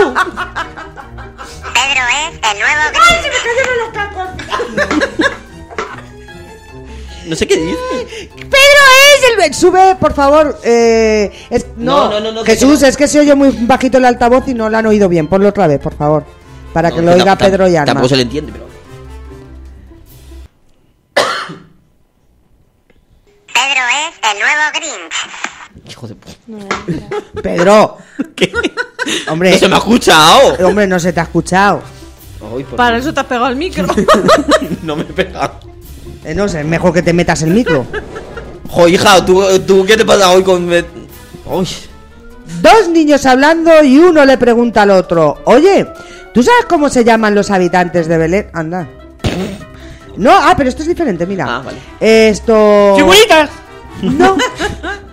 Pedro es el nuevo Gris. ¡Ay, se me cayeron los cacos! No sé qué dice. ¡Pedro es el... Sube, por favor! Eh, es... no, no, no, no. Jesús, que... es que se oye muy bajito el altavoz y no lo han oído bien. Ponlo otra vez, por favor. Para no, que lo oiga Pedro y Alma. Tampoco se le entiende, pero... Pedro es el nuevo Grinch. Hijo de puta. No, no. Pedro. ¿Qué? Hombre, no se me ha escuchado. Hombre, no se te ha escuchado. Ay, para Dios. Eso te has pegado el micro. No me he pegado. Eh, no sé, mejor que te metas el micro. Jo, hija, ¿tú, tú qué te pasa hoy con...? Uy. Dos niños hablando y uno le pregunta al otro, oye, ¿tú sabes cómo se llaman los habitantes de Belén? Anda. No, ah, pero esto es diferente, mira. Ah, vale. Esto... ¡Chibulitas! No.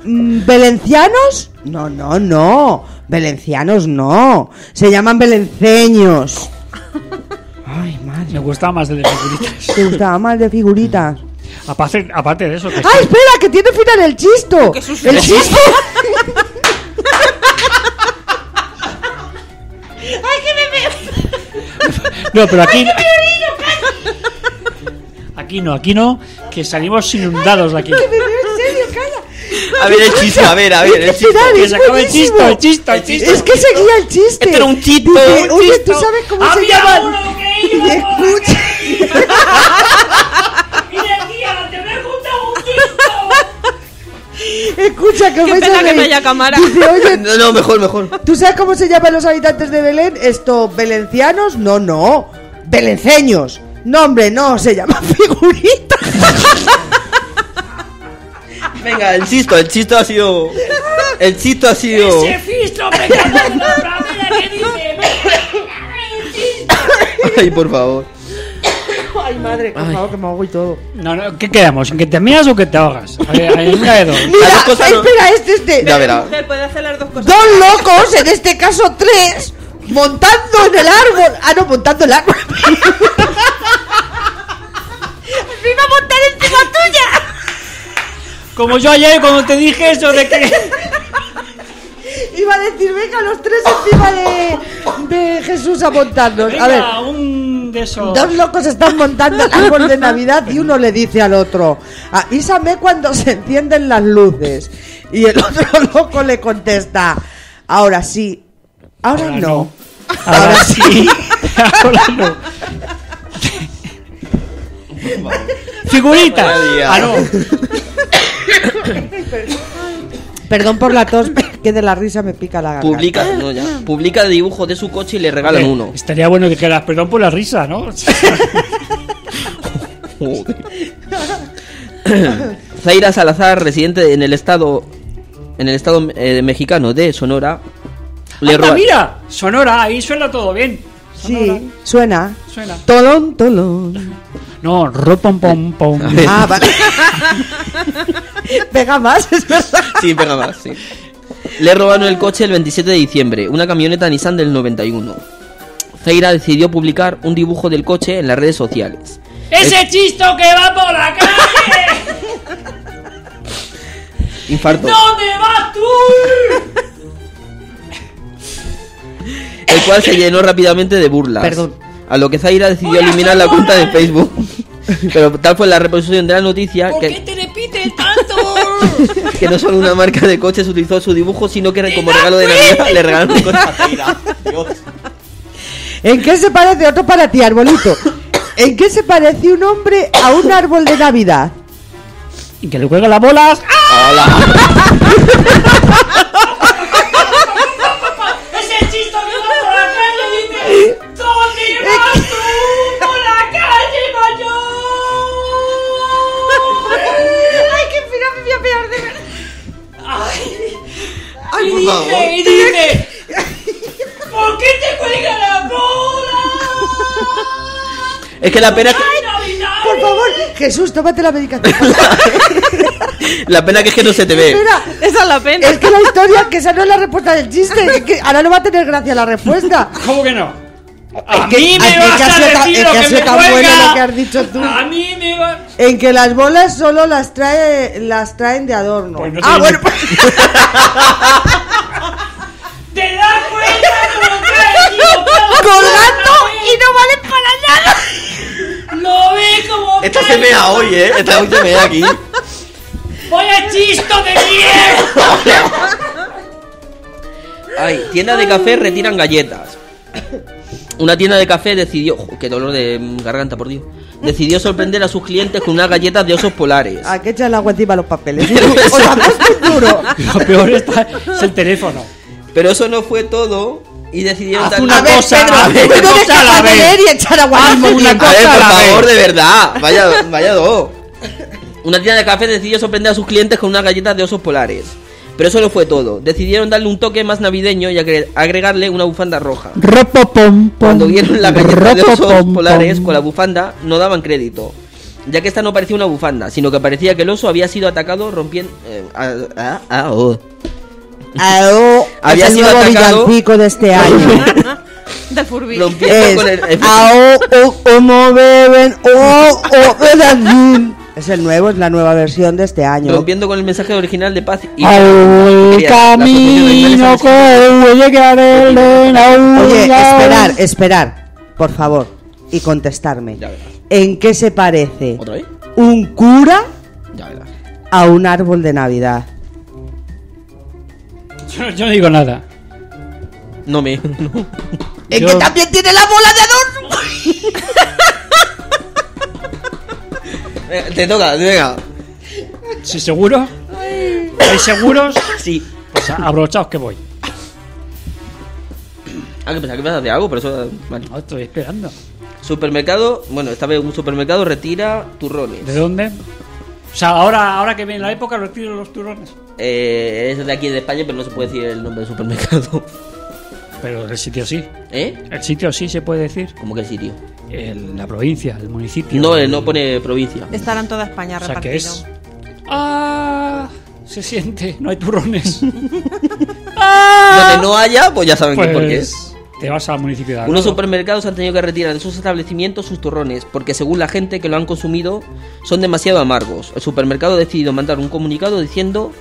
¿Valencianos? No, no, no. Valencianos no. Se llaman belenceños. Ay, madre. Me gustaba más el de figuritas. Te gustaba más de figuritas. Aparte, aparte de eso. Que ¡ay, estoy... espera! ¡Que tiene final el chisto! ¡El chisto! ¡Ay, que me veo! No, pero aquí. Ay, que me orillo, aquí no, aquí no. Que salimos inundados de aquí. ¡Ay, que me veo en serio, calla! A ver el chiste, a ver, a ver el chiste. Que se acaba el chiste, el chiste, el chiste. Es que seguía el chiste. Este era un chiste. Dice, oye, chisto. ¿Tú sabes cómo había se llaman? Uno que iba, escucha. Que iba. Y decía, te me he juntado un chiste. Escucha, que vais a ver. Que haya cámara. Dice, oye, no, no, mejor, mejor. ¿Tú sabes cómo se llaman los habitantes de Belén? Esto, ¿velencianos? No, no. Belenceños. No, hombre, no, se llaman figuritas. Venga, el chisto, el chisto ha sido... El chisto ha sido... ¡Ese fisto me cago en la bravera que dice! ¡Ay, por favor! ¡Ay, madre, por Ay. favor, que me ahogo y todo! No, no, ¿qué quedamos? ¿Que te amigas o que te ahogas? Ahí hay dos. Mira, cosas, espera, no. este, este... Ya verá. Puede hacer las dos cosas. Dos locos, en este caso tres, montando en el árbol... Ah, no, montando el árbol. ¡Me iba a montar encima tuya! Como yo ayer cuando te dije eso de que... Iba a decir, venga, los tres encima de, de Jesús a montarnos. Venga, a ver, un de esos. Dos locos están montando el árbol de Navidad y uno le dice al otro, avísame cuando se encienden las luces. Y el otro loco le contesta, ahora sí, ahora, ahora no. no. Ahora, ahora sí, ahora no. Figuritas. Ah, no. Perdón por la tos, que de la risa me pica la garganta. Publica, no, ya. Publica dibujos de su coche y le regalan eh, uno. Estaría bueno que quedas perdón por la risa, ¿no? Zaira Salazar, residente en el estado en el estado eh, mexicano de Sonora. Le roba... Mira, Sonora, ahí suena todo bien. Sonora. Sí, suena. Suena. Tolón, tolón. No, ropom pom pom. Ah, vale. Pega más, es verdad. Sí, pega más, sí. Le robaron el coche el veintisiete de diciembre, una camioneta Nissan del noventa y uno. Zaira decidió publicar un dibujo del coche en las redes sociales. ¡Ese es... chisto que va por la calle! Infarto. ¡¿Dónde vas tú?! El cual se llenó rápidamente de burlas. Perdón. A lo que Zaira decidió eliminar la cuenta de Facebook. Pero tal fue la repercusión de la noticia. ¿Por que... qué te repiten tanto? Que no solo una marca de coches utilizó su dibujo, sino que como regalo de Navidad le regalaron un coche a Zaira. Dios. ¿En qué se parece otro para ti, arbolito? ¿En qué se parece un hombre a un árbol de Navidad? Y que le juegan las bolas. ¡Hola! Y dice, y dice, ¿por qué te cuelga la bola? Es que la pena que... Por favor, Jesús, tómate la medicación. La pena que es que no se te ve. Espera, esa es la pena. Es que la historia, que esa no es la respuesta del chiste, es que ahora no va a tener gracia la respuesta. ¿Cómo que no? A mí que, me vas a decir lo que, que me tan bueno lo que has dicho tú. A mí me va... En que las bolas solo las trae las traen de adorno. Pues no ah, ni... bueno, pues... Te das cuenta como trae tío, colgando y no valen para nada. Lo ve como esta se mea hoy, eh. Esta hoy se mea aquí. Voy a chisto de mierda. Ay, tienda de café retiran galletas. Una tienda de café decidió... Oh, ¡qué dolor de garganta, por Dios! Decidió sorprender a sus clientes con unas galletas de osos polares. ¿A qué echar el agua encima los papeles? ¡Os la muy duro! Lo peor está, es el teléfono. Pero eso no fue todo y decidieron... Haz una cosa a la vez. Una cosa a la vez. Por favor, de verdad. Vaya, vaya dos. Una tienda de café decidió sorprender a sus clientes con unas galletas de osos polares. Pero eso no fue todo. Decidieron darle un toque más navideño y agre- agregarle una bufanda roja. Ropopom, pom, cuando vieron la galleta de osos polares con la bufanda, no daban crédito, ya que esta no parecía una bufanda, sino que parecía que el oso había sido atacado rompiendo... Eh, ah, ah, ah, oh. Ah, oh, había es sido el nuevo atacado... villancico de este año. De Furby. Rompiendo es, con el... el... Ah, oh, oh, oh, no beben, oh, oh, beben. Es el nuevo, es la nueva versión de este año. Rompiendo con el mensaje original de paz y... Al camino que llegaré. Oye, esperar, esperar, por favor, y contestarme. ¿En qué se parece ¿Otra vez? un cura a un árbol de Navidad? Yo, yo no digo nada. No me... No. Es yo... que también tiene la bola de adorno. Te toca, te toca. ¿Sí, seguro? ¿Estáis seguros? Sí. Pues abrochaos que voy. Ah, que pensaba que me vas a hacer algo, pero eso... Vale. No, estoy esperando. Supermercado... Bueno, esta vez un supermercado retira turrones. ¿De dónde? O sea, ahora, ahora que viene la época retiro los turrones. Eh, es de aquí de España, pero no se puede decir el nombre del supermercado. Pero el sitio sí. ¿Eh? El sitio sí se puede decir. ¿Cómo que el sitio? El, la provincia, el municipio. No, el... no pone provincia. Estará en toda España, o sea, repartido. Que es... ¡Ah! Se siente, no hay turrones. ¡Ah! Donde no haya, pues ya saben pues... qué por qué es. te vas al municipio de Alcalá. Unos supermercados han tenido que retirar de sus establecimientos sus turrones, porque según la gente que lo han consumido, son demasiado amargos. El supermercado ha decidido mandar un comunicado diciendo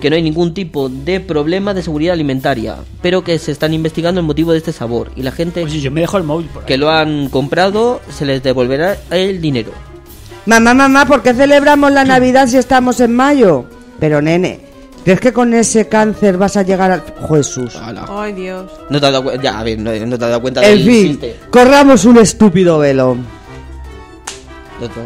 que no hay ningún tipo de problema de seguridad alimentaria, pero que se están investigando el motivo de este sabor, y la gente pues si yo me dejo el móvil por ahí, que lo han comprado se les devolverá el dinero. Mamá, mamá, ¿por qué celebramos la Navidad si estamos en mayo? Pero nene, ¿crees que con ese cáncer vas a llegar al... Jesús? Hola. Ay, Dios. No te has dado, cu- ya, a ver, no, no te has dado cuenta de... En fin, chiste. Corramos un estúpido velo. Doctor.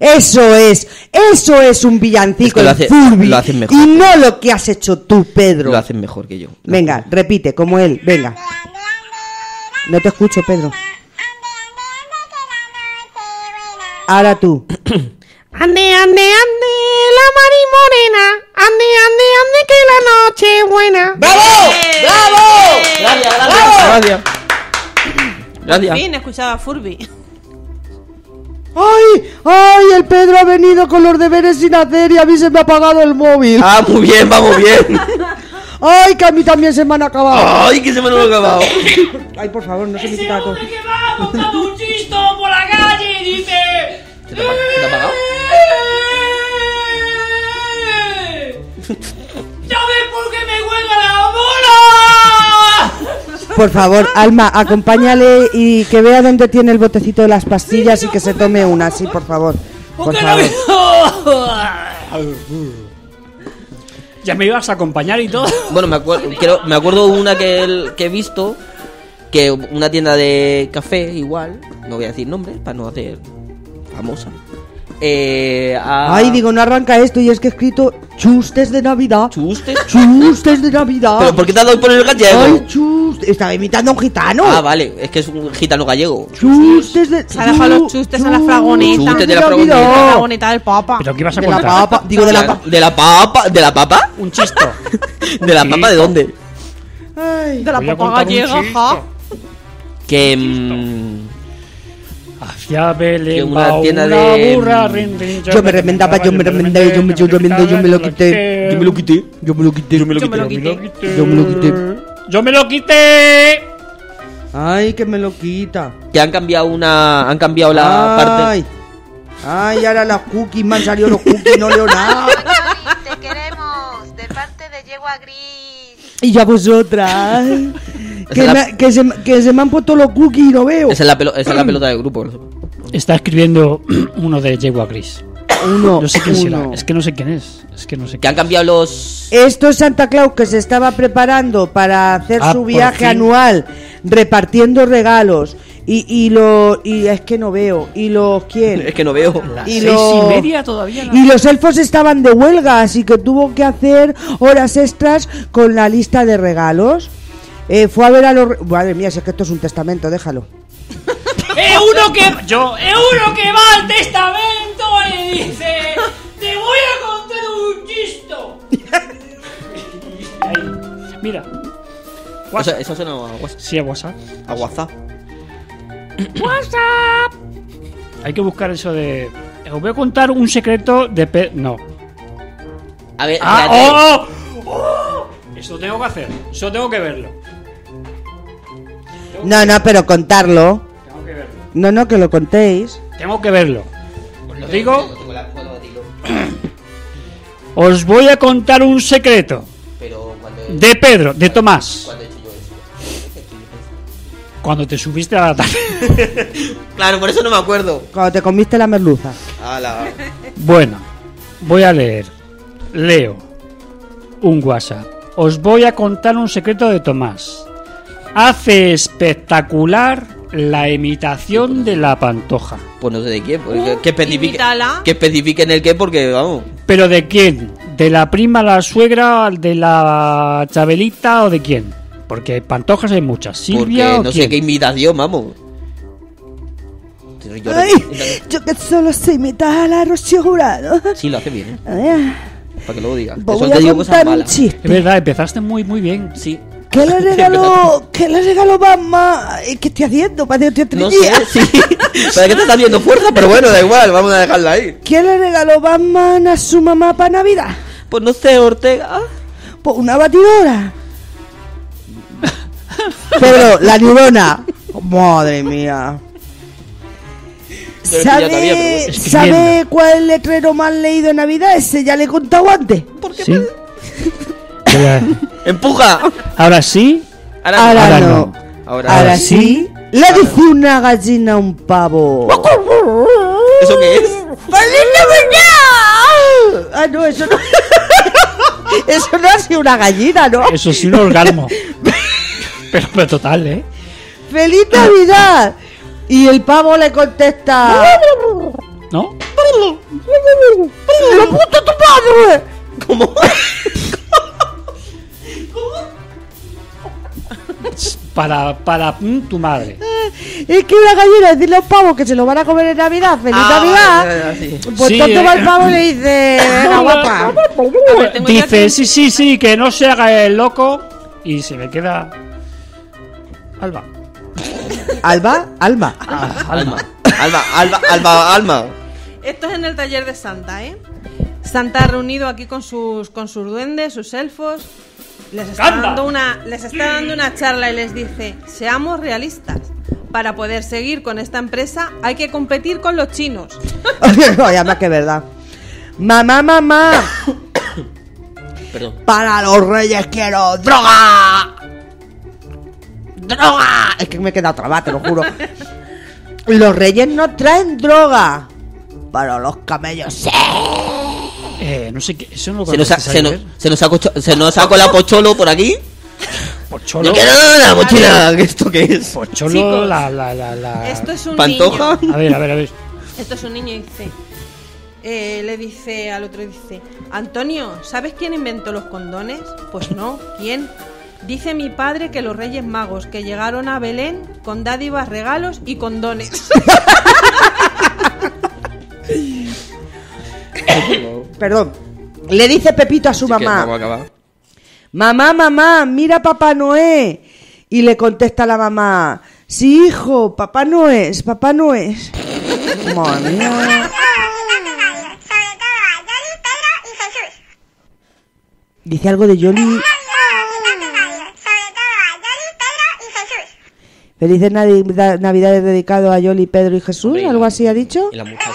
Eso es, eso es un villancico, es que lo hace, Furby, lo hacen mejor. Y no lo que has hecho tú, Pedro. Lo hacen mejor que yo. Venga, repite, como él, venga. No te escucho, Pedro. Ahora tú. Ande, ande, ande, la marimorena. Ande, ande, ande, que la noche es buena. ¡Bravo! ¡Eh! ¡Bravo! Gracias, gracias, gracias. Gracias. Bien, escuchaba a Furby. ¡Ay! ¡Ay! El Pedro ha venido con los deberes sin hacer y a mí se me ha apagado el móvil. ¡Ah, muy bien, va muy bien! ¡Ay, que a mí también se me han acabado! ¡Ay, que se me han acabado! ¡Ay, por favor, no se me quita todo! ¡Ese hombre que va montando un chisto por la calle y dice... ¿Se te ha apagado? ¿Sabes por qué me huelga la bola? Por favor, Alma, acompáñale y que vea dónde tiene el botecito de las pastillas, sí, y que se tome una, sí, por favor. Por favor. Ya me ibas a acompañar y todo. Bueno, me acuerdo, creo, me acuerdo una que, el, que he visto, que una tienda de café, igual, no voy a decir nombres para no hacer famosa. Eh, a... Ay, digo, no arranca esto. Y es que he escrito chustes de Navidad. ¿Chustes? Chustes de Navidad. ¿Pero por qué te has dado por el gallego? Ay, chustes. Estaba imitando a un gitano. Ah, vale, es que es un gitano gallego. Chustes de... Se ha dejado los chustes a la fragoneta. Chustes de la fragoneta. De la fragoneta del papa. ¿Pero qué vas a de contar? De la papa. Digo, de la papa. ¿De la papa? ¿De la papa? Un chisto. ¿De la papa de dónde? Ay, de la papa gallega, ja. Que... Mmm, hacia Belén va una burra. Yo me remendaba, yo me remendé, yo me yo me lo quité. Yo me lo quité, yo me lo quité, yo me lo quité, yo me lo quité. Yo me lo quité. Ay, que me lo quita. Que han cambiado una, han cambiado la parte. Ay, ay, ahora las cookies, me han salido los cookies, no leo nada. Te queremos, de parte de Yegua Gris. Y ya vosotras. Que, la... me, que, se, que se me han puesto los cookies y no veo. Esa es la, pelo, esa es la pelota del grupo. Está escribiendo uno de Yegua Gris. Uno, no sé quién uno. Será. Es que no sé quién es. Es que no sé. Que han cambiado los... Esto es Santa Claus que se estaba preparando para hacer ah, su viaje anual, repartiendo regalos. Y, y lo y es que no veo. ¿Y los quién? Es que no veo. Las y seis lo, y media todavía no. Y los elfos estaban de huelga, así que tuvo que hacer horas extras con la lista de regalos. Eh, fue a ver a los... Re- Madre mía, si es que esto es un testamento, déjalo. ¡Es uno que... Yo! ¡Es uno que va al testamento y dice... ¡Te voy a contar un chisto! Ahí. Mira. ¿Eso, eso suena a WhatsApp? Sí, a WhatsApp. A WhatsApp. ¡WhatsApp! Hay que buscar eso de... Os voy a contar un secreto de... Pe- no. A ver... Ah, ¡oh! ¡Oh! Eso tengo que hacer. Eso tengo que verlo. No, no, pero contarlo. Tengo que verlo. No, no, que lo contéis. Tengo que verlo. Os lo digo. Os voy a contar un secreto. Pero cuando he... De Pedro, de Tomás. Cuando he hecho yo eso. Cuando te subiste a la tarde. Claro, por eso no me acuerdo. Cuando te comiste la merluza. Ala. Bueno, voy a leer. Leo un WhatsApp. Os voy a contar un secreto de Tomás. Hace espectacular la imitación de la Pantoja. Pues no sé de quién, pues, uh, que, especifique, que especifiquen el qué, porque vamos. ¿Pero de quién? ¿De la prima, la suegra, de la Chabelita o de quién? Porque Pantojas hay muchas. ¿Silvia? Porque o no quién? Sé qué imitación, vamos. Yo, ay, no... yo que solo sé imitar a la Rocío Jurado. Sí, lo hace bien. ¿Eh? Para que luego digas. Voy a contar un chiste. Es verdad, empezaste muy, muy bien. Sí. ¿Qué le regaló, ¿Qué le regaló Batman? ¿Qué estoy haciendo? Parece que estoy no sé, sí. Parece que te está viendo fuerza, pero bueno, da igual, vamos a dejarla ahí. ¿Qué le regaló Batman a su mamá para Navidad? Pues no sé, Ortega. Pues una batidora. Pero la neurona. Madre mía. ¿Sabe, todavía, pero... ¿Sabe cuál es el letrero más leído en Navidad? Ese ya le he contado antes. ¿Por qué? ¿Sí? ¡Empuja! Ahora sí. Ahora, ahora, ahora no. no. Ahora, ahora sí. sí. Le ahora. dice una gallina a un pavo. ¿Eso qué es? Ah, no, eso no. Eso no ha sido una gallina, ¿no? Eso sí, un orgasmo. Pero, pero total, ¿eh? ¡Feliz Navidad! Y el pavo le contesta... ¿No? ¡La puta tu padre! ¿Cómo? Para, para mm, tu madre. Es que una gallina decirle a un pavo que se lo van a comer en Navidad. ¡Feliz ah, Navidad! Sí. Pues sí, tanto eh. va el pavo y le dice... ¡Venga, guapa! Ver, dice, sí, sí, sí, que no se haga el loco. Y se me queda... Alba. Alba, Alma. Ah, Alma. Alba, Alba, Alba, Alma. Esto es en el taller de Santa, ¿eh? Santa reunido aquí con sus con sus duendes, sus elfos. Les está dando una les está dando una charla y les dice, seamos realistas. Para poder seguir con esta empresa hay que competir con los chinos. No, ya más que verdad. Mamá, mamá. Perdón. Para los reyes quiero droga. ¡Droga! Es que me he quedado trabada, te lo juro. Los reyes no traen droga. Pero los camellos sí. Eh, no sé qué. Eso no se, nos ha, se, nos, se nos ha cocho, se nos ha colado Pocholo por aquí. Pocholo. No quiero la mochila. ¿Esto qué es? Pocholo. Chicos, la, la, la, la. Esto es un Pantoja. Niño. A ver, a ver, a ver. Esto es un niño y dice. Eh, le dice al otro dice, Antonio, ¿sabes quién inventó los condones? Pues no. ¿Quién? Dice mi padre que los Reyes Magos que llegaron a Belén con dádivas, regalos y condones. Perdón. Le dice Pepito a su sí mamá. Mamá, mamá, mira Papá Noé. Y le contesta la mamá. Sí, hijo, Papá no es, Papá no es. Madre mía. Dice algo de Yoli. Felices Navidades Navidad dedicado a Yoli, Pedro y Jesús, Reina. Algo así ha dicho. Y la muchacha.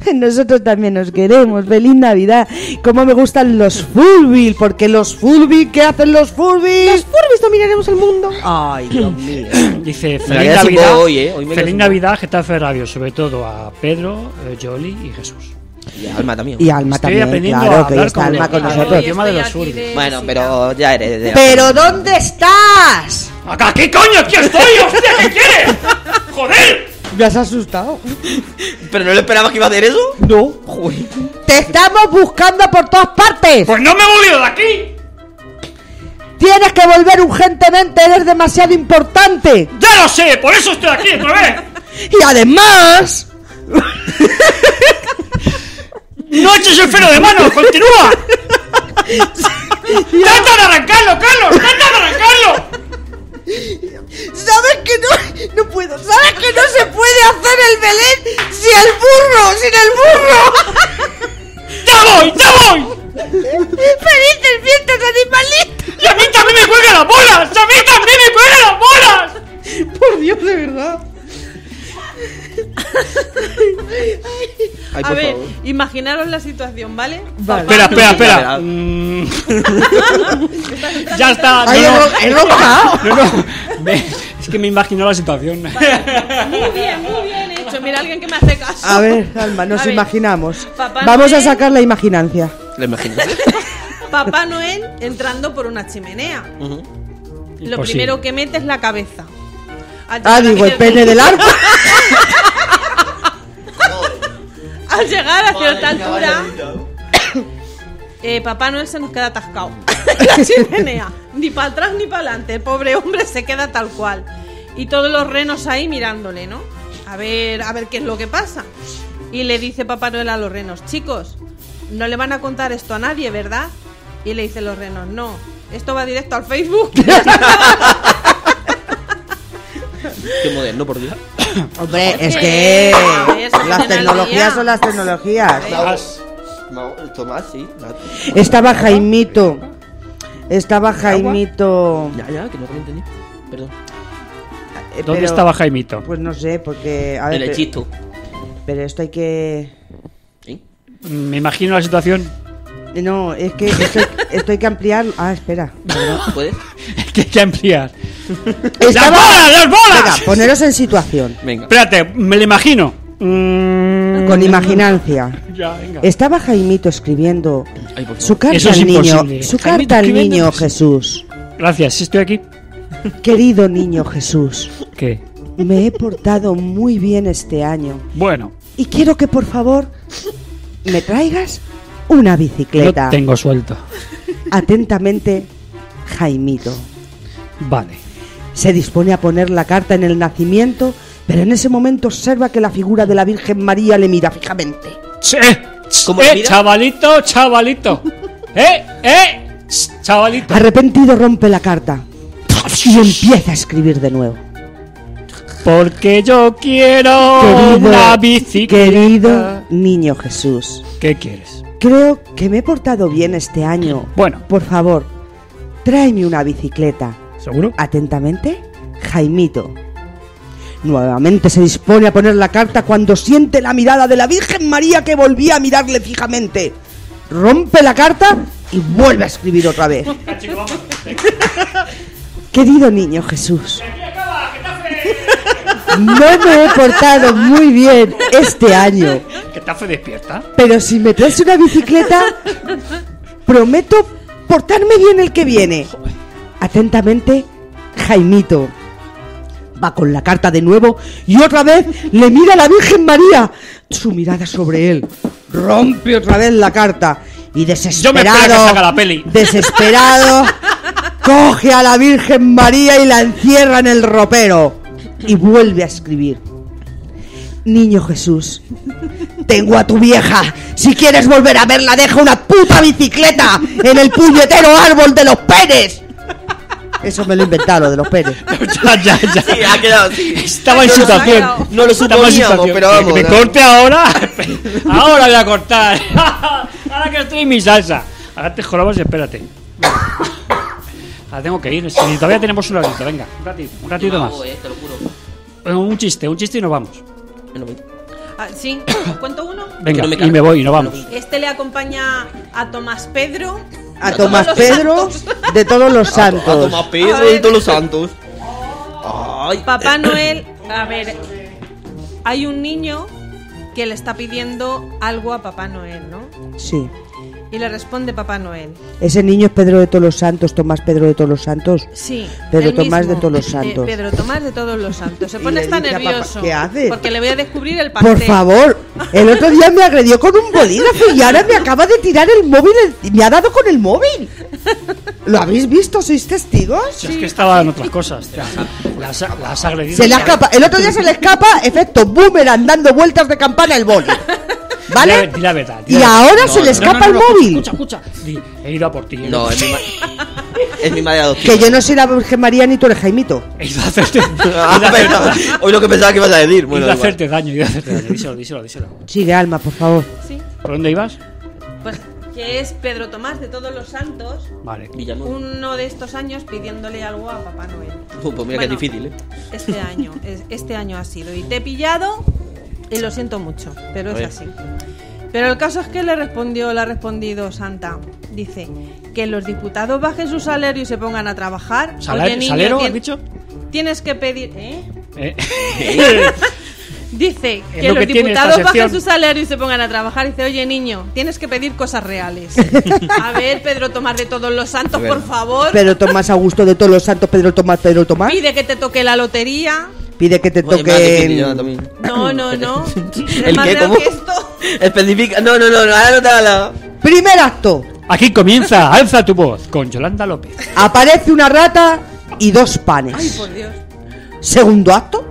Sí. Nosotros también nos queremos. Feliz Navidad. Cómo me gustan los Furby, porque los Furby, ¿qué hacen los Furby? Los Furby dominaremos el mundo. Ay, Dios mío. Dice feliz Navidad. Hoy, ¿eh? hoy feliz Navidad, Getafe Radio, sobre todo a Pedro, Yoli y Jesús. Y Alma también. Y Alma estoy también, claro, que está Alma con nosotros. El tema de los sur. Bueno, pero ya eres de... ¿Pero dónde estás? ¡Acá! ¿Qué coño? ¡Aquí estoy! ¡Hostia! ¿Qué quieres? ¡Joder! Me has asustado. ¿Pero no le esperabas que iba a hacer eso? No. Joder. ¡Te estamos buscando por todas partes! ¡Pues no me he movido de aquí! ¡Tienes que volver urgentemente! ¡Eres demasiado importante! ¡Ya lo sé! ¡Por eso estoy aquí otra vez! ¡Y además! ¡No eches el freno de mano! ¡Continúa! ¡Trata de arrancarlo, Carlos! ¡Trata de arrancarlo! ¿Sabes que no? No puedo. ¿Sabes que no se puede hacer el Belén sin el burro? ¡Sin el burro! ¡Ya voy! ¡Ya voy! ¡Felices fiestas, animalitos! ¡Y a mí también me cuelgan las bolas! ¡A mí también me cuelgan las bolas! Por Dios, de verdad. Ay, a ver, favor. Imaginaros la situación, ¿vale? Vale. Espera, espera, espera. Ya está. Ay, no, no, el roja. No, no. Me, es que me imagino la situación. Vale. Muy bien, muy bien hecho. Mira, alguien que me hace caso. A ver, Alma, nos a imaginamos. Vamos Noel, a sacar la imaginancia. La imaginancia. Papá Noel entrando por una chimenea. Uh-huh. Lo pues primero sí. que mete es la cabeza. Ah, digo, el pene del árbol. Al llegar a cierta altura, eh, Papá Noel se nos queda atascado en la chimenea. Ni para atrás ni para adelante. El pobre hombre se queda tal cual. Y todos los renos ahí mirándole, ¿no? A ver, a ver qué es lo que pasa. Y le dice Papá Noel a los renos, chicos, no le van a contar esto a nadie, ¿verdad? Y le dicen los renos, no, esto va directo al Facebook. Qué moderno, por Dios. Hombre, es que las tecnologías son las tecnologías. No, Tomás, sí. Estaba Jaimito. Estaba Jaimito. Ya, ya, que no te entendí. Perdón. ¿Dónde pero, estaba Jaimito? Pues no sé, porque... A ver, el hechizo. Pero, pero esto hay que... ¿Sí? Me imagino la situación... No, es que esto, esto hay que ampliar... Ah, espera. ¿Puedes? Es que hay que ampliar. Estaba... ¡Las bolas, las bolas! Venga, poneros en situación. Venga. Espérate, me lo imagino. Mm... Con imaginancia. Ya, venga. Estaba Jaimito escribiendo Ay, su carta Eso es al imposible. niño, su Jaimito carta al niño Jesús. Gracias, estoy aquí. Querido niño Jesús, ¿qué? Me he portado muy bien este año. Bueno. Y quiero que por favor me traigas una bicicleta. Yo tengo suelto. Atentamente, Jaimito. Vale. Se dispone a poner la carta en el nacimiento, pero en ese momento observa que la figura de la Virgen María le mira fijamente. ¡Che! ¿Cómo eh, mira? ¡Chavalito, chavalito! ¡Eh, eh! ¡Chavalito! Arrepentido rompe la carta. Y empieza a escribir de nuevo. Porque yo quiero querido, una bicicleta. Querido niño Jesús, ¿qué quieres? Creo que me he portado bien este año. Bueno. Por favor, tráeme una bicicleta. ¿Seguro? Atentamente, Jaimito. Nuevamente se dispone a poner la carta cuando siente la mirada de la Virgen María que volvía a mirarle fijamente. Rompe la carta y vuelve a escribir otra vez. Querido niño Jesús, no me he portado muy bien este año. Getafe despierta. Pero si me traes una bicicleta, prometo portarme bien el que viene. Atentamente, Jaimito. Va con la carta de nuevo y otra vez le mira a la Virgen María. Su mirada sobre él. Rompe otra vez la carta. Y desesperado. Yo me espero que saca la peli. Desesperado. Coge a la Virgen María y la encierra en el ropero. Y vuelve a escribir. Niño Jesús, tengo a tu vieja. Si quieres volver a verla, deja una puta bicicleta en el puñetero árbol de los penes. Eso me lo inventaron, de los penes. Ya, ya, ya. Sí, ha quedado así. Estaba en situación. No lo suponíamos, pero vamos. ¿Me corte ahora? Ahora voy a cortar. Ahora que estoy en mi salsa. Ahora te jorobas y espérate. Ah, tengo que ir, si todavía tenemos un ratito, venga, un ratito, un ratito más. Hago, eh, te lo juro. Un chiste, un chiste y nos vamos. Ah, sí, cuento uno. Venga, no me y me voy y nos vamos. Este le acompaña a Tomás Pedro. A, a Tomás Pedro de todos los santos. A Tomás Pedro de todos los santos. Ay. Papá Noel, a ver, hay un niño que le está pidiendo algo a Papá Noel, ¿no? Sí. Y le responde Papá Noel. ¿Ese niño es Pedro de todos los santos, Tomás Pedro de todos los santos? Sí. Pedro Tomás de todos los santos. Eh, Pedro Tomás de todos los santos. Se pone tan nervioso. Papá, ¿qué haces? Porque le voy a descubrir el pastel. Por favor, el otro día me agredió con un bolígrafo y ahora me acaba de tirar el móvil. El, me ha dado con el móvil. ¿Lo habéis visto? ¿Sois testigos? Sí. Es que estaba en otras cosas. Las, las agredidas. Se le escapa. El otro día se le escapa, efecto boomerang, dando vueltas de campana el boli. ¿Vale? Dile la verdad. Dile y la verdad. ahora no, se le no, escapa no, no, no, el móvil. Escucha, escucha. Dile, he ido a por ti. No, es mi, ma- es mi madre adoptiva. Que yo no soy la Virgen María ni tú eres Jaimito. He ido a hacerte daño. Hoy lo que pensaba que ibas a decir. Bueno, he ido a hacerte daño, he ido a hacerte daño. Díselo, díselo, díselo. Sigue, Alma, por favor. Sí. ¿Por dónde ibas? Pues que es Pedro Tomás de todos los santos. Vale. Uno de estos años pidiéndole algo a Papá Noel. Uh, pues mira bueno, que es difícil, ¿eh? Este año, este año ha sido. Y te he pillado... Y lo siento mucho, pero es así. Pero el caso es que le respondió, le ha respondido Santa. Dice, que los diputados bajen su salario y se pongan a trabajar. ¿Salar, Oye, niño, ¿Salero tien- has dicho? Tienes que pedir... ¿Eh? ¿Eh? Dice es que lo los que diputados bajen su salario y se pongan a trabajar. Dice, oye niño, tienes que pedir cosas reales. A ver, Pedro Tomás de todos los santos, por favor. Pedro Tomás Augusto de todos los santos, Pedro Tomás, Pedro Tomás. Pide que te toque la lotería. Pide que te toquen... No, no, no. ¿El qué? ¿Cómo? Especifica... No, no, no, no. Ahora no te hablo. Primer acto. Aquí comienza Alza tu Voz con Yolanda López. Aparece una rata y dos panes. Ay, por Dios. Segundo acto.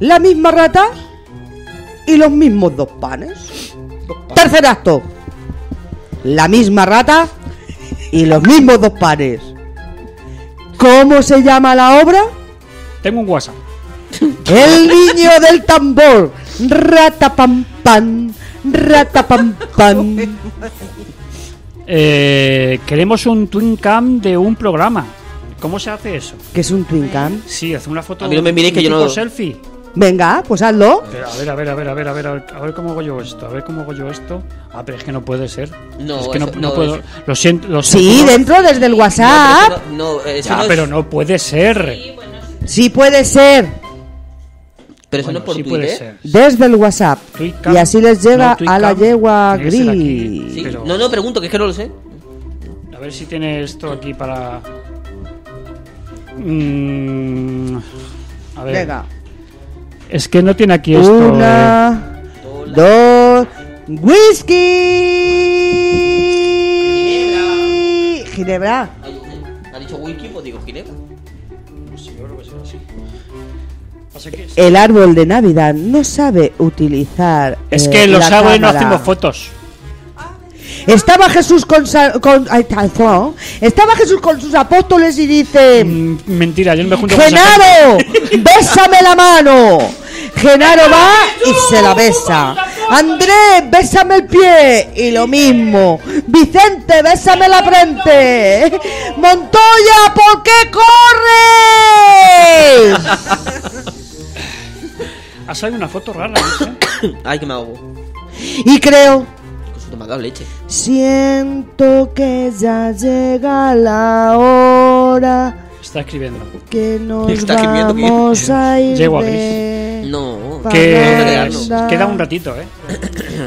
La misma rata y los mismos dos panes. Tercer acto. La misma rata y los mismos dos pares. ¿Cómo se llama la obra? Tengo un WhatsApp. El niño del tambor. Ratapampan, ratapampan. Eh, queremos un twin cam de un programa. ¿Cómo se hace eso? ¿Qué es un twin cam? Sí, hace una foto. A mí no me miréis que yo no. Selfie. Venga, pues hazlo. A ver, a ver, a ver, a ver, a ver, a ver cómo hago yo esto, a ver cómo hago yo esto. Ah, pero es que no puede ser. No, es que no, eso, no, no puedo. Lo siento, lo siento. Sí, dentro desde el WhatsApp. No, pero, eso no, no, eso ya, no pero es... no puede ser. Sí, bueno, sí. sí puede ser. Pero eso bueno, no por sí Twitter. Puede desde el WhatsApp. Y así les llega no, a la yegua gris. Sí. Pero... No, no, pregunto, que es que no lo sé. A ver si tiene esto aquí para. Mm... A ver. Venga. Es que no tiene aquí esto. Una, eh. dos, whisky. Ginebra. ¿Ha dicho whisky? Pues digo ginebra. Sí, yo creo que será así. Pasa que es... El árbol de Navidad no sabe utilizar. Es eh, que los árboles no hacemos fotos. Estaba Jesús con, con ay, tanzo, estaba Jesús con sus apóstoles y dice mm, mentira, yo no me junto con Genaro, bésame la mano. Genaro va y se la besa. Andrés, bésame el pie y lo mismo. Vicente, bésame la frente. Montoya, ¿por qué corres? Ha salido una foto rara, ¿eh? Ay, que me ahogo. Y creo leche. Siento que ya llega la hora. Está escribiendo. Que nos está escribiendo, vamos a ir. Yegua Gris. No, que queda un ratito, ¿eh?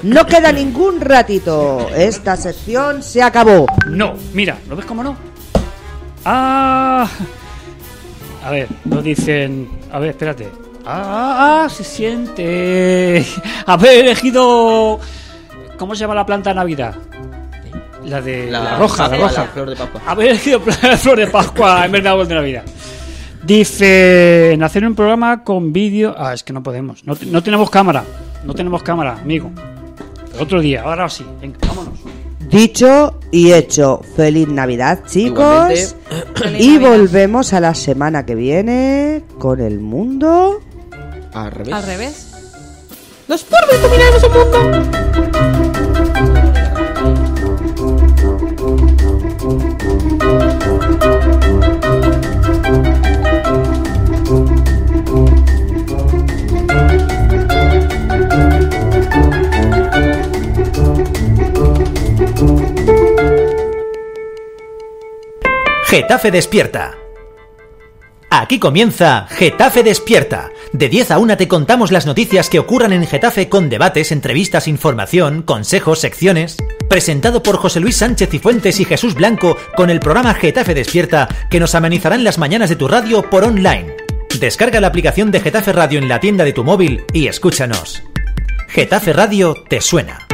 No queda ningún ratito. Esta sección se acabó. No, mira, ¿lo ves cómo no? Ah, a ver, nos dicen. A ver, espérate. Ah, ah se siente haber elegido. ¿Cómo se llama la planta de Navidad? La de la, la roja, la roja. La flor de Pascua. Haber elegido la flor de Pascua en vez de árbol de Navidad. Dicen, hacer un programa con vídeo. Ah, es que no podemos. No, no tenemos cámara. No tenemos cámara, amigo. Pero otro día, ahora sí. Venga, vámonos. Dicho y hecho. Feliz Navidad, chicos. Feliz y Navidad. Volvemos a la semana que viene con el mundo. Al revés. Al revés. Los pobres dominaremos el mundo. Getafe despierta. Aquí comienza Getafe Despierta. De diez a una te contamos las noticias que ocurran en Getafe con debates, entrevistas, información, consejos, secciones. Presentado por José Luis Sánchez Cifuentes y Jesús Blanco con el programa Getafe Despierta, que nos amenizarán las mañanas de tu radio por online. Descarga la aplicación de Getafe Radio en la tienda de tu móvil y escúchanos. Getafe Radio te suena.